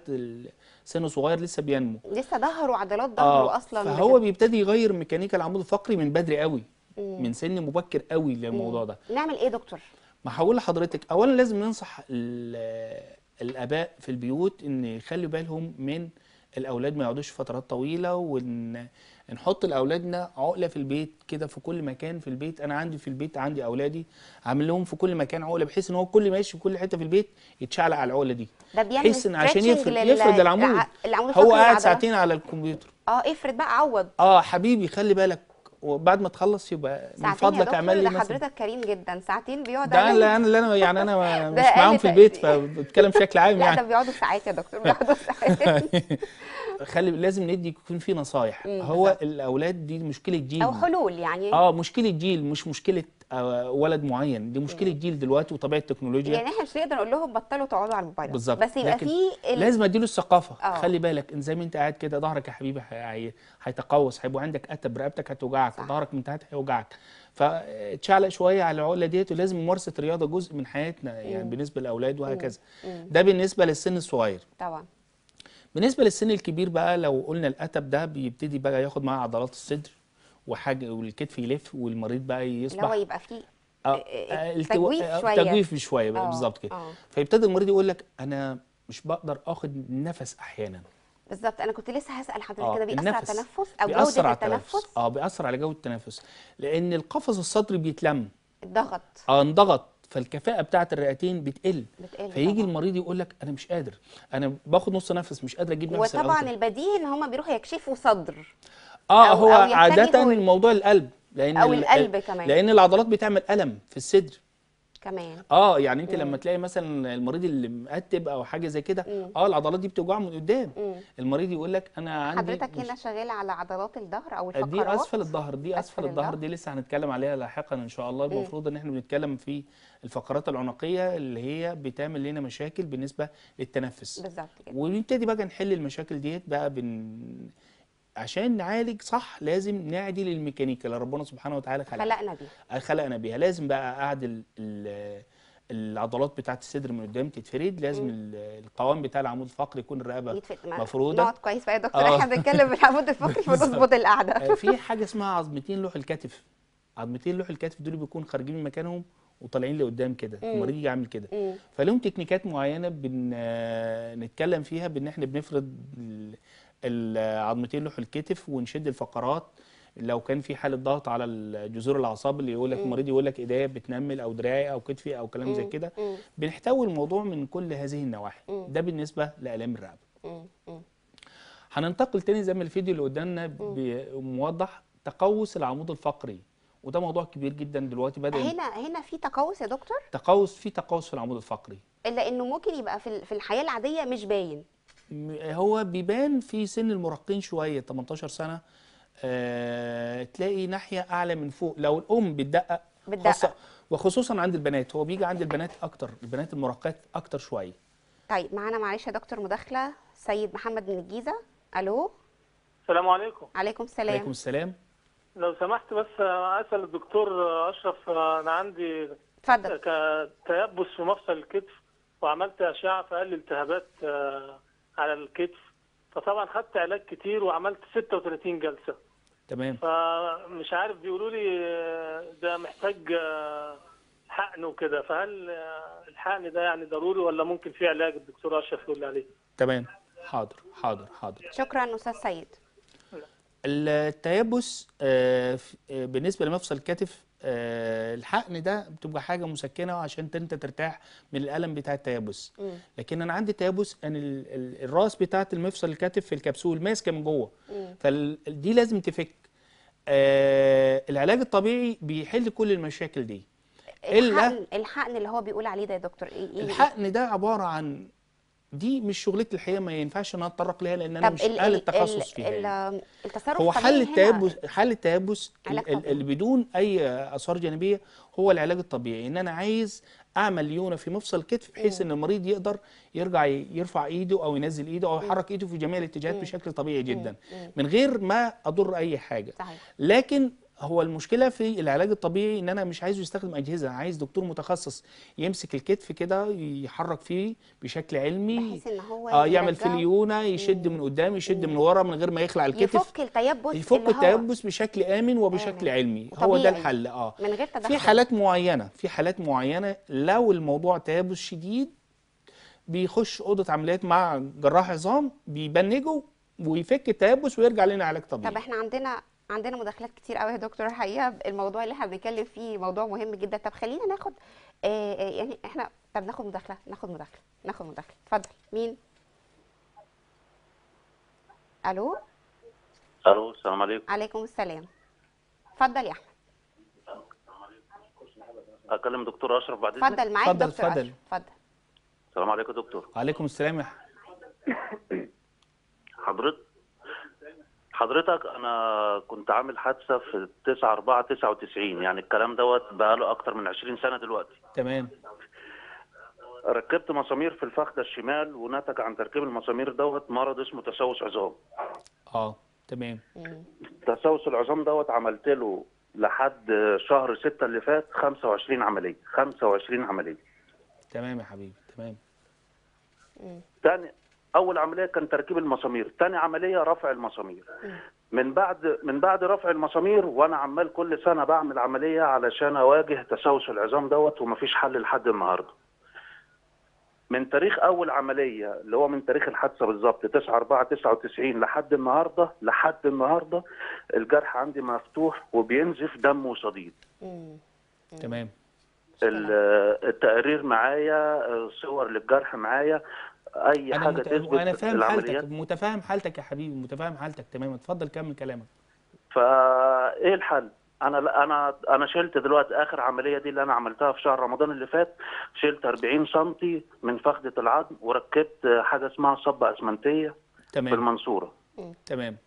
سنه صغير لسه بينمو، لسه ظهره وعضلات ظهره اصلا، فهو بيبتدي يغير ميكانيكا العمود الفقري من بدري قوي، من سن مبكر قوي للموضوع ده. نعمل ايه دكتور؟ ما هقول لحضرتك، اولا لازم ننصح الاباء في البيوت ان يخلوا بالهم من الاولاد، ما يقعدوش فترات طويله، ونحط لاولادنا عقله في البيت كده، في كل مكان في البيت. انا عندي في البيت عندي اولادي عامل لهم في كل مكان عقله، بحيث ان هو كل ما يمشي في كل حته في البيت يتشعلق على العقله دي، بحيث ان عشان يفرد العمود. هو قاعد 2 ساعة على الكمبيوتر، افرد بقى، عوض. حبيبي خلي بالك، وبعد ما تخلص يبقى من فضلك اعمل لي مثلا. حضرتك كريم جدا، 2 ساعة بيقعد ده انا يعني انا مش معاهم في البيت فبتكلم بشكل عام يعني. لا ده بيقعدوا ساعات يا دكتور، بيقعدوا ساعات. لازم ندي يكون في نصايح. هو الاولاد دي مشكله جيل او حلول يعني، مشكله جيل مش مشكله ولد معين، دي مشكله جيل دلوقتي وطبيعه التكنولوجيا، يعني احنا مش نقدر نقول لهم بطلوا تقعدوا على الموبايل بالظبط، بس يبقى في لازم اديله الثقافه. خلي بالك ان زي ما انت قاعد كده ظهرك يا حبيبي هيتقوس، هيبقى عندك قتب، رقبتك هتوجعك، ظهرك من تحت هيوجعك، فتشعلق شويه على العقله ديت. ولازم ممارسه الرياضه جزء من حياتنا يعني بالنسبه للاولاد وهكذا. ده بالنسبه للسن الصغير. طبعا بالنسبه للسن الكبير بقى، لو قلنا القتب ده بيبتدي بقى ياخد معاه عضلات الصدر وحاجه والكتف يلف، والمريض بقى يصبح اللي هو يبقى فيه تجويف شويه بالظبط كده. فيبتدي المريض يقول لك انا مش بقدر اخد نفس احيانا. بالظبط، انا كنت لسه هسال حضرتك كده، بيأثر على التنفس او جوده التنفس؟ بيأثر على جوده التنفس، لان القفص الصدري بيتلم، انضغط، فالكفاءه بتاعه الرئتين بتقل فيجي طبعا. المريض يقول لك انا مش قادر، انا باخد نص نفس، مش قادر اجيب نفسي. وطبعا البديهي ان هم بيروحوا يكشفوا صدر هو عاده موضوع القلب، لان او القلب كمان، لان العضلات بتعمل الم في الصدر كمان. يعني انت لما تلاقي مثلا المريض اللي مقتب او حاجه زي كده العضلات دي بتوجعه من قدام. المريض يقول لك انا عندي، حضرتك هنا شغال على عضلات الظهر او الفقرات دي اسفل الظهر، دي اسفل الظهر دي لسه هنتكلم عليها لاحقا ان شاء الله. المفروض ان احنا بنتكلم في الفقرات العنقيه اللي هي بتعمل لنا مشاكل بالنسبه للتنفس بالظبط كده، ونبتدي بقى نحل المشاكل ديت بقى عشان نعالج صح لازم نعدل الميكانيكا اللي ربنا سبحانه وتعالى خلقنا بيها. لازم بقى اعدل العضلات بتاعه الصدر من قدام تتفرد، لازم القوام بتاع العمود الفقري يكون الرقبه مفروضه. نقعد كويس بقى يا دكتور، احنا بنتكلم بالعمود الفقري فنظبط القعده. في حاجه اسمها عظمتين لوح الكتف، عظمتين لوح الكتف دول بيكونوا خارجين من مكانهم وطالعين لقدام كده، المريض يجي عامل كده. فلهم تكنيكات معينه بنتكلم فيها بان احنا بنفرد العظمتين لوح الكتف ونشد الفقرات. لو كان في حاله ضغط على جذور الاعصاب اللي يقول لك المريض يقول لك ايديا بتنمل او دراعي او كتفي او كلام زي كده، بنحتوي الموضوع من كل هذه النواحي. ده بالنسبه لالام الرقبه. هننتقل تاني زي ما الفيديو اللي قدامنا موضح تقوس العمود الفقري، وده موضوع كبير جدا دلوقتي. بدا هنا في تقوس يا دكتور، في تقوس في العمود الفقري، الا انه ممكن يبقى في الحياه العاديه مش باين. هو بيبان في سن المراهقين شويه 18 سنه، تلاقي ناحيه اعلى من فوق لو الام بتدقق، وخصوصا عند البنات. هو بيجي عند البنات اكتر، البنات المراهقات اكتر شويه. طيب معانا معلش يا دكتور مداخله، سيد محمد من الجيزه. الو السلام عليكم. عليكم السلام. عليكم السلام. لو سمحت بس اسال الدكتور اشرف، انا عندي اتفضل تيبس في مفصل الكتف، وعملت اشعه فقال لي التهابات على الكتف، فطبعا خدت علاج كتير وعملت 36 جلسه. تمام. فمش عارف، بيقولوا لي ده محتاج حقن وكده، فهل الحقن ده يعني ضروري ولا ممكن في علاج؟ الدكتور اشرف يقول لي عليه. تمام، حاضر. شكرا استاذ سيد. التيبس بالنسبه لمفصل الكتف، الحقن ده بتبقى حاجه مسكنه عشان انت ترتاح من الالم بتاع التيبس. لكن انا عندي تيبس، انا الراس بتاعه المفصل الكتف في الكبسول ماسكه من جوه، فدي لازم تفك. العلاج الطبيعي بيحل كل المشاكل دي. الحقن اللي هو بيقول عليه ده يا دكتور ايه؟ الحقن ده عباره عن، دي مش شغلتي الحقيقه، ما ينفعش ان انا اتطرق ليها لان انا مش اهل التخصص فيها. يعني هو حل التيبس اللي بدون اي اثار جانبيه هو العلاج الطبيعي، ان انا عايز اعمل ليونه في مفصل الكتف بحيث ان المريض يقدر يرجع يرفع ايده او ينزل ايده او يحرك ايده في جميع الاتجاهات بشكل طبيعي جدا من غير ما اضر اي حاجه. صحيح. لكن هو المشكله في العلاج الطبيعي ان انا مش عايزه يستخدم اجهزه، عايز دكتور متخصص يمسك الكتف كده يحرك فيه بشكل علمي بحيث ان هو يعمل فيه ليونه، يشد من قدام، يشد من ورا، من غير ما يخلع الكتف، يفك التيبس بشكل امن وبشكل علمي. هو ده الحل. من غير تدخل في حالات معينه، لو الموضوع تيبس شديد بيخش اوضه عمليات مع جراح عظام، بيبنجه ويفك التيبس ويرجع لنا علاج طبيعي. طب احنا عندنا مداخلات كتير قوي يا دكتور الحقيقه، الموضوع اللي احنا بنتكلم فيه موضوع مهم جدا. طب خلينا ناخد يعني احنا ناخد مداخله، اتفضل. مين؟ الو السلام عليكم. عليكم السلام. اتفضل يا احمد. اكلم دكتور اشرف بعد اذنك؟ اتفضل معاك دكتور اشرف. اتفضل. السلام عليكم يا دكتور. وعليكم السلام يا احمد. حضرتك انا كنت عامل حادثه في 9/4/99، يعني الكلام دوت بقى له اكتر من 20 سنه دلوقتي. تمام. ركبت مسامير في الفخذ الشمال، ونتج عن تركيب المسامير دوت مرض اسمه تسوس عظام. تمام. تسوس العظام دوت عملت له لحد شهر 6 اللي فات 25 عمليه. 25 عمليه. تمام يا حبيبي. تمام. تاني أول عملية كان تركيب المسامير، تاني عملية رفع المسامير. من بعد رفع المسامير وأنا عمال كل سنة بعمل عملية علشان أواجه تسوس العظام دوت، ومفيش حل لحد النهاردة. من تاريخ أول عملية اللي هو من تاريخ الحادثة بالظبط 9/4/99 لحد النهاردة الجرح عندي مفتوح وبينزف دم وصديد. تمام. التقارير معايا، صور للجرح معايا، اي حاجه تثبت العمليات. انا فاهم حالتك، متفاهم حالتك يا حبيبي، متفاهم حالتك تماما. اتفضل كمل كلامك. فايه الحل؟ انا شلت دلوقتي اخر عمليه دي اللي انا عملتها في شهر رمضان اللي فات، شلت 40 سم من فخده العظم وركبت حاجه اسمها صبه اسمنتيه. تمام. في المنصوره. تمام.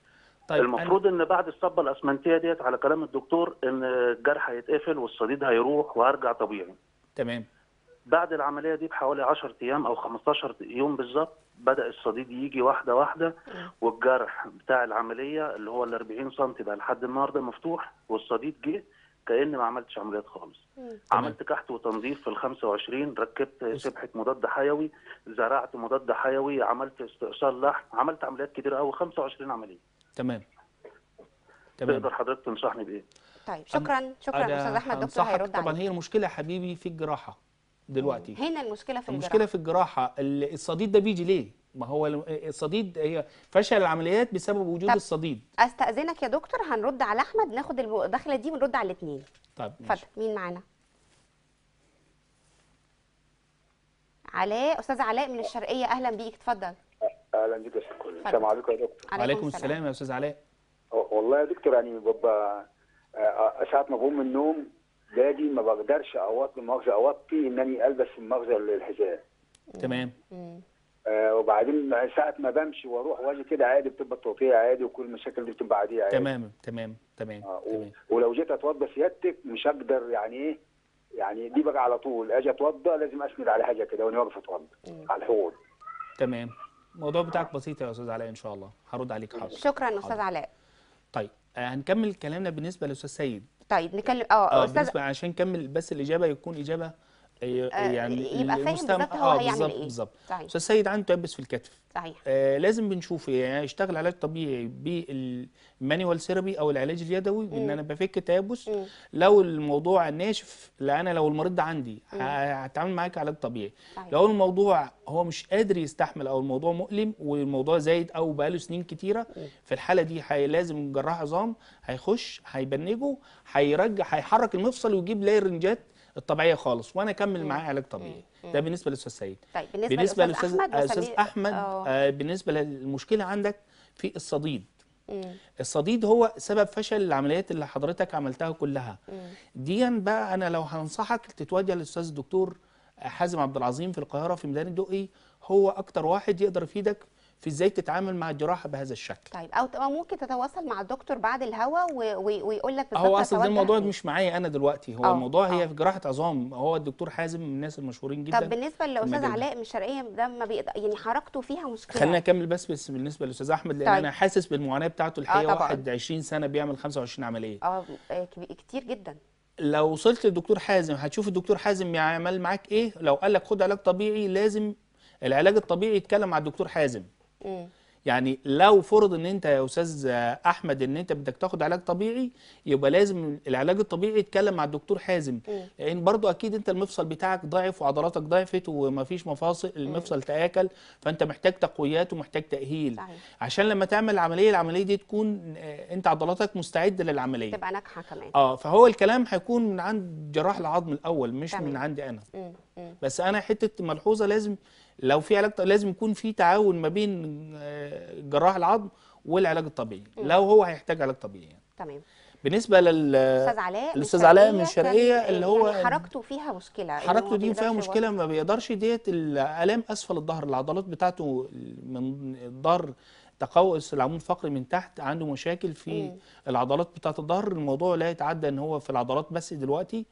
طيب المفروض ان بعد الصبه الاسمنتيه ديت على كلام الدكتور ان الجرح هيتقفل والصديد هيروح وهرجع طبيعي. تمام. بعد العمليه دي بحوالي 10 ايام او 15 يوم بالظبط بدا الصديد يجي واحده واحده، والجرح بتاع العمليه اللي هو ال 40 سم بقى لحد النهارده مفتوح، والصديد جه كأن ما عملتش عمليات خالص. عملت كحت وتنظيف في ال 25، ركبت سبحه مضاد حيوي، زرعت مضاد حيوي، عملت استئصال لحم، عملت عمليات كتير قوي، 25 عمليه. تمام. تقدر حضرتك تنصحني بايه؟ طيب شكرا. شكرا استاذ احمد. دكتور هيرد طبعا عليك. هي المشكله يا حبيبي في الجراحه دلوقتي. هنا المشكله في الجراحه. المشكله في الجراحه. الصديد ده بيجي ليه؟ ما هو الصديد هي فشل العمليات بسبب وجود الصديد. استأذنك يا دكتور، هنرد على احمد، ناخد الدخله دي ونرد على الاثنين. طيب اتفضل. مين معانا؟ علاء. استاذ علاء من الشرقيه، اهلا بيك، اتفضل. اهلا بيك يا استاذ كل. السلام عليكم يا دكتور. وعليكم السلام يا استاذ علاء. والله يا دكتور يعني ببقى ساعه ما بقوم من النوم باجي ما بقدرش اوطي مؤاخذه انني البس المؤاخذه الحزام. تمام. وبعدين ساعه ما بمشي واروح واجي كده عادي بتبقى التوطيه عادي وكل المشاكل دي بتبقى عاديه عادي. تمام تمام تمام. ولو جيت اتوضى سيادتك مش هقدر يعني ايه، يعني دي بقى على طول اجي اتوضى لازم اسند على حاجه كده وانا واقف اتوضى على الحوض. تمام. الموضوع بتاعك بسيط يا استاذ علاء ان شاء الله، هرد عليك. حاضر. شكرا استاذ علاء. طيب هنكمل كلامنا بالنسبه لاستاذ سيد. طيب نكلم استاذ عشان نكمل بس الاجابه يكون اجابه يعني يبقى فاهم بالظبط هو هيعمل ايه. بالظبط. استاذ سيد عنده تيبس في الكتف. صحيح. لازم بنشوف يعني يشتغل علاج طبيعي بالمانيوال ثيرابي او العلاج اليدوي، بان انا بفك تيبس. لو الموضوع ناشف، لا انا لو المريض ده عندي هتعامل معاك علاج طبيعي. صحيح. لو الموضوع هو مش قادر يستحمل او الموضوع مؤلم والموضوع زايد او بقاله سنين كتيره، في الحاله دي لازم جراح عظام هيخش هيبنجه هيرجع هيحرك المفصل ويجيب لاير رنجات الطبيعيه خالص وانا اكمل معاه علاج طبيعي. ده بالنسبه للاستاذ سيد. طيب بالنسبه للاستاذ احمد بالنسبه للمشكله عندك في الصديد. الصديد هو سبب فشل العمليات اللي حضرتك عملتها كلها. ديا بقى انا لو هنصحك تتوجه للاستاذ الدكتور حازم عبد العظيم في القاهره في ميدان الدقي، هو اكتر واحد يقدر يفيدك في ازاي تتعامل مع الجراحه بهذا الشكل. طيب او ممكن تتواصل مع الدكتور بعد الهوا ويقول لك بالظبط. هو اصلا الموضوع مش معايا انا دلوقتي، هو الموضوع هي في جراحه عظام، هو الدكتور حازم من الناس المشهورين جدا. طب بالنسبه للاستاذ علاء من الشرقيه ده ما بيقدر يعني حركته فيها مشكله. خلينا اكمل بس بالنسبه للاستاذ احمد لان طيب. انا حاسس بالمعاناه بتاعته الحقيقه. واحد 20 سنه بيعمل 25 عمليه. كتير جدا. لو وصلت للدكتور حازم هتشوف الدكتور حازم يعمل معاك ايه. لو قال لك خد علاج طبيعي، لازم العلاج الطبيعي يتكلم مع الدكتور حازم. يعني لو فرض ان انت يا استاذ احمد ان انت بدك تاخد علاج طبيعي، يبقى لازم العلاج الطبيعي يتكلم مع الدكتور حازم. لان برضو اكيد انت المفصل بتاعك ضعف وعضلاتك ضعفت ومفيش مفاصل، المفصل تاكل، فانت محتاج تقويات ومحتاج تاهيل. صحيح. عشان لما تعمل العمليه، العمليه دي تكون انت عضلاتك مستعده للعمليه، تبقى ناجحه كمان. فهو الكلام هيكون من عند جراح العظم الاول، مش من عندي انا. بس انا حته ملحوظه، لازم لو في علاج لازم يكون في تعاون ما بين جراح العظم والعلاج الطبيعي. لو هو هيحتاج علاج طبيعي يعني. تمام. بالنسبه للاستاذ علاء من الشرقيه اللي هو يعني حركته فيها مشكله، حركته دي فيها مشكله، ما بيقدرش ديت الالام اسفل الظهر، العضلات بتاعته من الظهر تقوس العمود الفقري من تحت، عنده مشاكل في العضلات بتاعه الظهر. الموضوع لا يتعدى ان هو في العضلات بس دلوقتي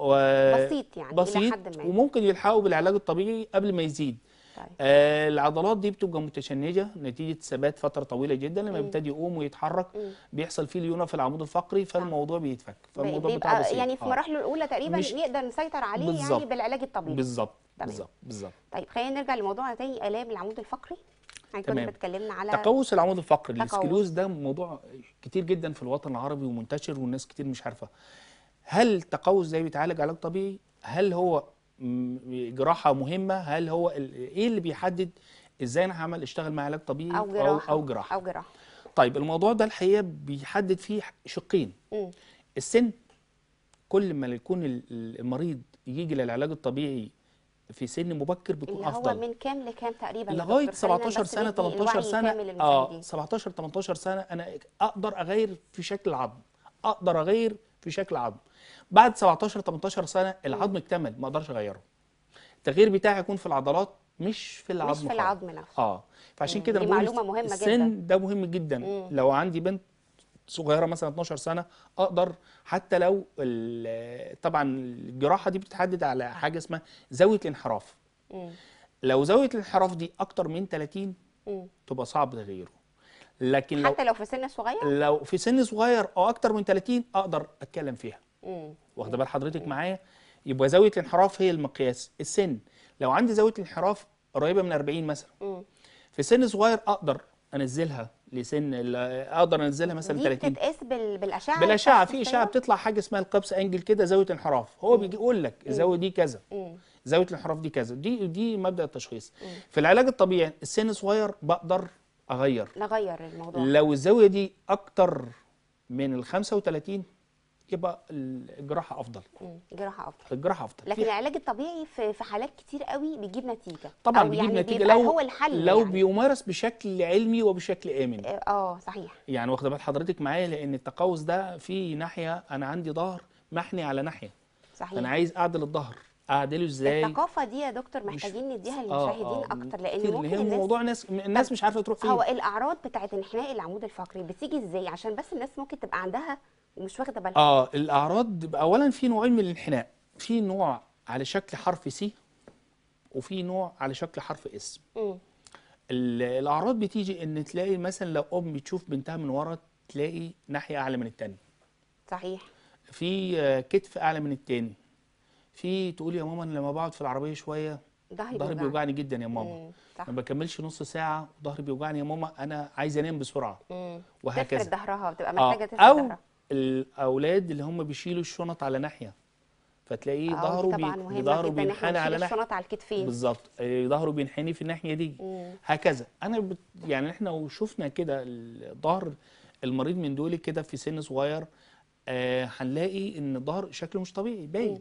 بسيط يعني، بسيط وممكن يلحقوا بالعلاج الطبيعي قبل ما يزيد. طيب. العضلات دي بتبقى متشنجه نتيجه ثبات فتره طويله جدا، لما بيبتدي يقوم ويتحرك بيحصل فيه ليونه في العمود الفقري، فالموضوع بيتفك، فالموضوع بتاعه بسيط يعني في مراحله الاولى تقريبا نقدر نسيطر عليه بالزبط. يعني بالعلاج الطبيعي بالظبط. بالظبط بالظبط. طيب خلينا نرجع لموضوعنا تاني، الام العمود الفقري. كنا بنتكلمنا على تقوس العمود الفقري. الاسكليوز ده موضوع كتير جدا في الوطن العربي ومنتشر والناس كتير مش عارفه. هل تقوس ده بيتعالج علاج طبيعي؟ هل هو جراحه مهمه؟ هل هو ايه اللي بيحدد ازاي انا هعمل اشتغل مع علاج طبيعي او جراحه أو جراحه؟ طيب الموضوع ده الحقيقه بيحدد فيه شقين، السن كل ما يكون المريض يجي للعلاج الطبيعي في سن مبكر بيكون افضل. اللي هو من كام لكام تقريبا؟ لغايه 17 سنه 18 سنه. 17 18 سنه انا اقدر اغير في شكل العظم، اقدر اغير في شكل العظم. بعد 17 18 سنه العظم اكتمل، ما اقدرش اغيره. التغيير بتاعي يكون في العضلات مش في العظم، مش في العظم نفسه. فعشان كده انا بقول معلومه مهمه جدا، السن ده مهم جدا. لو عندي بنت صغيره مثلا 12 سنه اقدر، حتى لو طبعا الجراحه دي بتتحدد على حاجه اسمها زاويه الانحراف. لو زاويه الانحراف دي اكتر من 30 تبقى صعب تغييره. لكن حتى لو في سن صغير، لو في سن صغير او اكتر من 30 اقدر اتكلم فيها. واخده بال حضرتك معايا؟ يبقى زاويه الانحراف هي المقياس. السن لو عندي زاويه الانحراف قريبه من 40 مثلا، في سن صغير اقدر انزلها لسن، اقدر انزلها مثلا 30. بتتقاس بالاشعه؟ بالاشعه، في اشعه بتطلع حاجه اسمها القبس انجل كده، زاويه انحراف. هو بيجي يقول لك الزاويه دي كذا، زاويه الانحراف دي كذا. دي مبدا التشخيص. في العلاج الطبيعي السن صغير بقدر نغير الموضوع. لو الزاويه دي اكتر من ال 35 يبقى الجراحه افضل. الجراحه افضل. لكن العلاج الطبيعي في حالات كتير قوي بيجيب نتيجه. طبعا بيجيب يعني نتيجه لو هو الحل، لو يعني بيمارس بشكل علمي وبشكل امن. صحيح. يعني واخده بال حضرتك معايا؟ لان التقوس ده في ناحيه، انا عندي ظهر محني على ناحيه، صحيح، انا عايز اعدل الظهر، اعدله ازاي؟ الثقافه دي يا دكتور محتاجين نديها للمشاهدين اكتر، لان ممكن الناس مش عارفه تروح فين. هو الاعراض بتاعت انحناء العمود الفقري بتيجي ازاي؟ عشان بس الناس ممكن تبقى عندها ومش واخده بالها. الاعراض اولا في نوعين من الانحناء، في نوع على شكل حرف سي وفي نوع على شكل حرف اس. الاعراض بتيجي ان تلاقي مثلا لو ام بتشوف بنتها من ورا تلاقي ناحيه اعلى من الثانيه، صحيح، في كتف اعلى من الثاني، في تقول يا ماما انا لما بقعد في العربيه شويه ظهري بيوجعني جدا يا ماما، ما بكملش نص ساعه وظهري بيوجعني يا ماما، انا عايزه انام بسرعه، وهكذا. تفرد ظهرها، بتبقى محتاجه تفرد ظهرها. الاولاد اللي هم بيشيلوا الشنط على ناحيه، فتلاقيه ظهره بينحني على ناحيه، الشنط على الكتفين بالظبط، ظهره بينحني في الناحيه دي. هكذا. يعني احنا وشفنا كده ظهر المريض من دول كده في سن صغير، هنلاقي ان الظهر شكله مش طبيعي باين.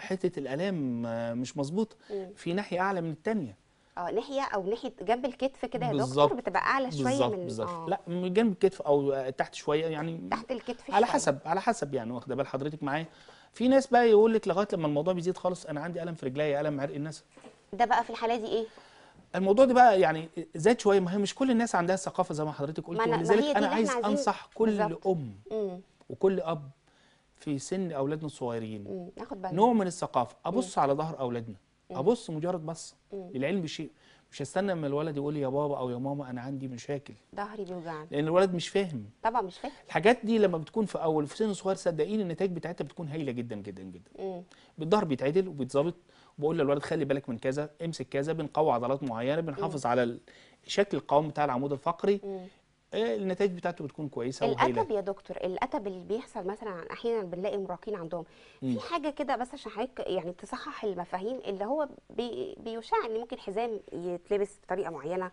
حته الالام مش مظبوطه، في ناحيه اعلى من الثانيه، ناحيه او ناحيه جنب الكتف كده يا دكتور بتبقى اعلى شويه من لا، من جنب الكتف او تحت شويه، يعني تحت الكتف على شوية. على حسب يعني، واخده بال حضرتك معايا؟ في ناس بقى يقول لك لغايه لما الموضوع بيزيد خالص انا عندي الم في رجليا، الم عرق النسا. ده بقى في الحاله دي ايه؟ الموضوع ده بقى يعني زاد شويه. ما هي مش كل الناس عندها الثقافه زي ما حضرتك قلت، ولذلك انا عايز انصح كل ام وكل اب في سن اولادنا الصغيرين نوع من الثقافه. ابص على ظهر اولادنا، ابص مجرد بصه للعلم بشيء، مش هستنى اما الولد يقول لي يا بابا او يا ماما انا عندي مشاكل، ظهري بيوجعني، لان الولد مش فاهم. طبعا مش فاهم الحاجات دي. لما بتكون في سن صغير صدقيني النتائج بتاعتها بتكون هايله جدا جدا جدا. الظهر بيتعدل وبيتظبط، وبقول للولد خلي بالك من كذا، امسك كذا، بنقوي عضلات معينه، بنحافظ على شكل القوام بتاع العمود الفقري. النتائج بتاعته بتكون كويسه وهايله. الاتب يا دكتور، الاتب اللي بيحصل مثلا احيانا بنلاقي مراهقين عندهم في حاجه كده، بس عشان حضرتك يعني تصحح المفاهيم، اللي هو بيشع ان ممكن حزام يتلبس بطريقه معينه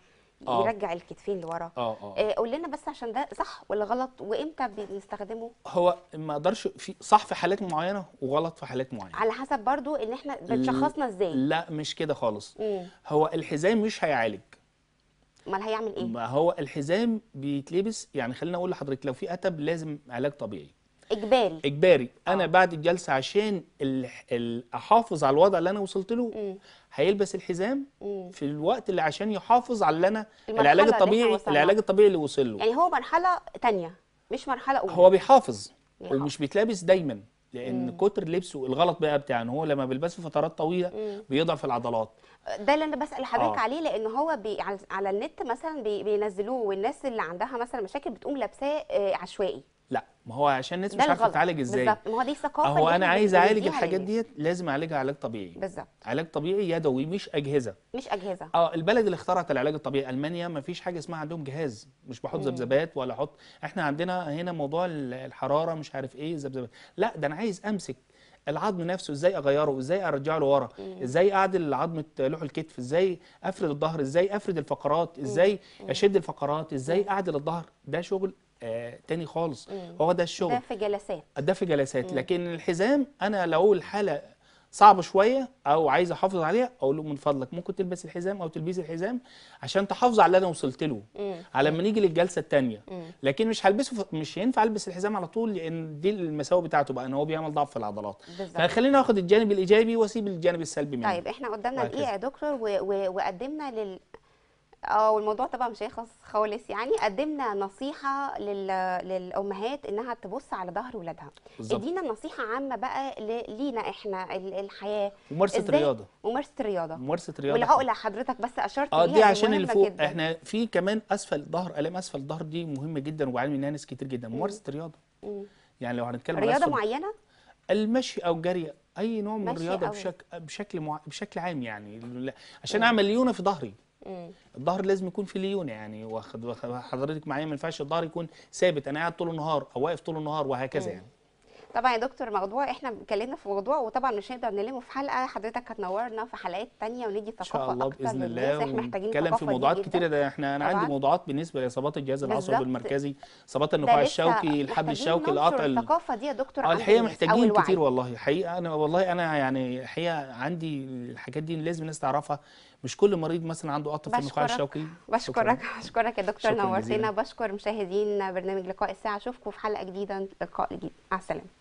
يرجع الكتفين لورا. قول لنا بس عشان ده صح ولا غلط، وامتى بنستخدمه؟ هو ما اقدرش، في صح في حالات معينه وغلط في حالات معينه، على حسب برضو ان احنا بنشخصنا ازاي. لا مش كده خالص. هو الحزام مش هيعالج. امال هيعمل ايه؟ ما هو الحزام بيتلبس، يعني خلينا اقول لحضرتك لو في اتب لازم علاج طبيعي اجباري. اجباري. انا بعد الجلسه عشان احافظ على الوضع اللي انا وصلت له هيلبس الحزام في الوقت اللي عشان يحافظ على اللي انا العلاج الطبيعي اللي وصل له. يعني هو مرحله ثانيه مش مرحله اولى، هو بيحافظ ومش بيتلبس دايما، لان كتر لبسه الغلط بقى بتاع ان هو لما بيلبسه فترات طويله بيضعف العضلات. ده اللي انا بسال حضرتك عليه، لان هو على النت مثلا بينزلوه، والناس اللي عندها مثلا مشاكل بتقوم لابساه عشوائي. لا، ما هو عشان الناس مش عارفه تعالج ازاي. بالظبط، ما هو دي ثقافه. هو انا عايز اعالج الحاجات ديت لازم اعالجها علاج طبيعي. بالظبط، علاج طبيعي يدوي، مش اجهزه. البلد اللي اخترعت العلاج الطبيعي المانيا، ما فيش حاجه اسمها عندهم جهاز، مش بحط ذبذبات ولا احط، احنا عندنا هنا موضوع الحراره مش عارف ايه ذبذبات. لا، ده انا عايز امسك العظم نفسه، ازاي اغيره، ازاي ارجعه لورا، ازاي اعدل عظمه لوح الكتف، ازاي افرد الظهر، ازاي افرد الفقرات، ازاي اشد الفقرات، ازاي اعدل الظهر. ده شغل تاني خالص. هو ده الشغل، ده في جلسات، ده في جلسات. لكن الحزام انا لو الحاله صعبه شويه او عايز احافظ عليها اقول له من فضلك ممكن تلبس الحزام او تلبسي الحزام عشان تحافظ على اللي انا وصلت له على ما نيجي للجلسه الثانيه. لكن مش هلبسه، مش ينفع البس الحزام على طول لان دي المساوئ بتاعته بقى ان هو بيعمل ضعف في العضلات. فخلينا ناخد الجانب الايجابي واسيب الجانب السلبي منه. طيب احنا قدامنا دقيقه يا دكتور وقدمنا الموضوع طبعا مش هيخلص خالص، يعني قدمنا نصيحه للامهات انها تبص على ظهر ولادها. ادينا نصيحه عامه بقى لينا احنا الحياه، ممارسه رياضه، ممارسه رياضه، ممارسه رياضه. والعقله حضرتك بس اشرت ليها دي عشان اللي فوق جداً. احنا في كمان اسفل ظهر، الام اسفل ظهر دي مهمه جدا وعالم انها ناس كتير جدا. ممارسه رياضه يعني لو هنتكلم على رياضه معينه، المشي او الجري، اي نوع من الرياضه بشكل عام، يعني عشان اعمل ليونه في ظهري. الظهر لازم يكون في ليونه، يعني واخد حضرتك معايا، ما ينفعش الظهر يكون ثابت انا قاعد طول النهار او واقف طول النهار وهكذا. يعني طبعا يا دكتور موضوع احنا اتكلمنا في موضوع وطبعا مش هنقدر نلمه في حلقه، حضرتك هتنورنا في حلقات ثانيه وندي ثقافه اكتر باذن الله. احنا محتاجين نتكلم في موضوعات كتيره، ده احنا انا عندي موضوعات بالنسبه لاصابات الجهاز العصبي المركزي، اصابات النخاع الشوكي، الحبل الشوكي، القطع. الثقافه دي يا دكتور الحقيقه محتاجين كتير والله. حقيقه انا والله انا يعني الحقيقه عندي الحاجات دي لازم الناس تعرفها، مش كل مريض مثلا عنده قطع في النخاع الشوكي. بشكرك يا دكتور، نورتنا. بشكر مشاهدين برنامج لقاء الساعه، اشوفكم في حلقه جديده، لقاء جديد، مع السلامه.